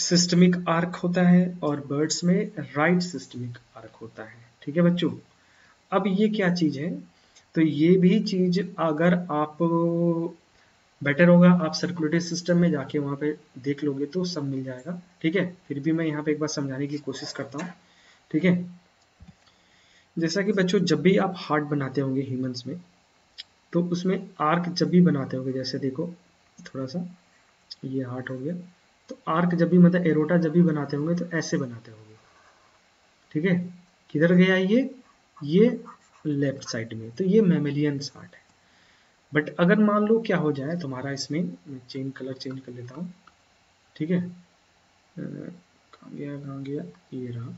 सिस्टमिक आर्क होता है और बर्ड्स में राइट सिस्टमिक आर्क होता है, ठीक है बच्चों। अब ये क्या चीज है, तो ये भी चीज अगर आप बेटर होगा आप सर्कुलेटरी सिस्टम में जाके वहाँ पे देख लोगे तो सब मिल जाएगा, ठीक है। फिर भी मैं यहाँ पे एक बार समझाने की कोशिश करता हूँ, ठीक है। जैसा कि बच्चों जब भी आप हार्ट बनाते होंगे ह्यूमंस में, तो उसमें आर्क जब भी बनाते होंगे, जैसे देखो थोड़ा सा ये हार्ट हो गया, तो आर्क जब भी मतलब एरोटा जब भी बनाते होंगे तो ऐसे बनाते होंगे, ठीक है। किधर गया ये ये लेफ्ट साइड में, तो ये मैमेलियन हार्ट है। बट अगर मान लो क्या हो जाए तुम्हारा, इसमें मैं चेंज कलर चेंज कर लेता हूँ, ठीक है, कहाँ गया कहाँ गया ये रहा।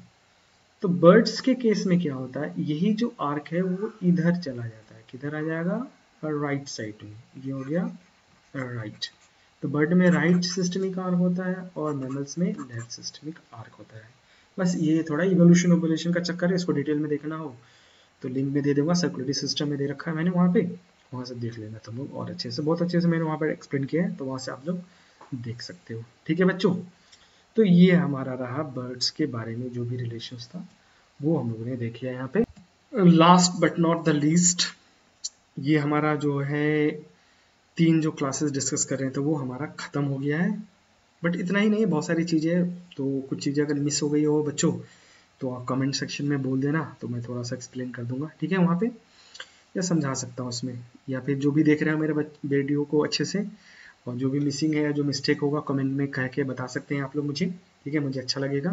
तो बर्ड्स के केस में क्या होता है, यही जो आर्क है वो इधर चला जाता है, किधर आ जाएगा राइट साइड में, ये हो गया राइट। तो बर्ड में राइट सिस्टमिक आर्क होता है और मैमल्स में लेफ्ट सिस्टमिक आर्क होता है। बस ये थोड़ा इवोल्यूशन ओवोल्यूशन का चक्कर है, इसको डिटेल में देखना हो तो लिंक में दे दूंगा, सर्कुलेटरी सिस्टम में दे रखा है मैंने, वहाँ पे वहाँ से देख लेना तुम लोग, और अच्छे से बहुत अच्छे से मैंने वहाँ पर एक्सप्लेन किया है, तो वहाँ से आप लोग देख सकते हो, ठीक है बच्चों। तो ये हमारा रहा बर्ड्स के बारे में जो भी रिलेशंस था वो हम लोगों ने देखी है यहाँ पे। Last but not the least, ये हमारा जो है तीन जो क्लासेस डिस्कस कर रहे हैं तो वो हमारा खत्म हो गया है। बट इतना ही नहीं, बहुत सारी चीज़ें, तो कुछ चीज़ें अगर मिस हो गई हो बच्चों तो आप कमेंट सेक्शन में बोल देना, तो मैं थोड़ा सा एक्सप्लेन कर दूंगा, ठीक है, वहाँ पे, या समझा सकता हूँ उसमें, या फिर जो भी देख रहे हैं मेरे वीडियो को अच्छे से और जो भी मिसिंग है, जो मिस्टेक होगा कमेंट में कह के बता सकते हैं आप लोग मुझे, ठीक है, मुझे अच्छा लगेगा।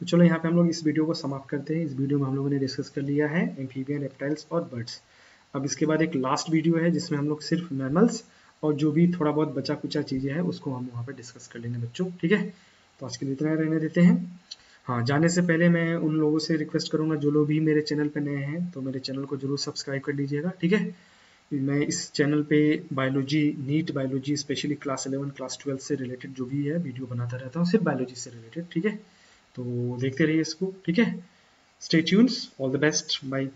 तो चलो यहाँ पे हम लोग इस वीडियो को समाप्त करते हैं। इस वीडियो में हम लोगों ने डिस्कस कर लिया है एम्फीबिया, रेप्टाइल्स और बर्ड्स। अब इसके बाद एक लास्ट वीडियो है जिसमें हम लोग सिर्फ मैमल्स और जो भी थोड़ा बहुत बचा कुचा चीज़ें हैं उसको हम वहाँ पर डिस्कस कर लेंगे बच्चों, ठीक है। तो आज के लिए इतना रहने देते हैं। हाँ, जाने से पहले मैं उन लोगों से रिक्वेस्ट करूँगा जो लोग भी मेरे चैनल पर नए हैं तो मेरे चैनल को जरूर सब्सक्राइब कर लीजिएगा, ठीक है। मैं इस चैनल पे biology, NEET biology specially class eleven class twelve से रिलेटेड जो भी है वीडियो बनाता रहता हूँ, सिर्फ बायोलॉजी से रिलेटेड, ठीक है। तो देखते रहिए इसको, ठीक है। Stay tunes, all the best, bye.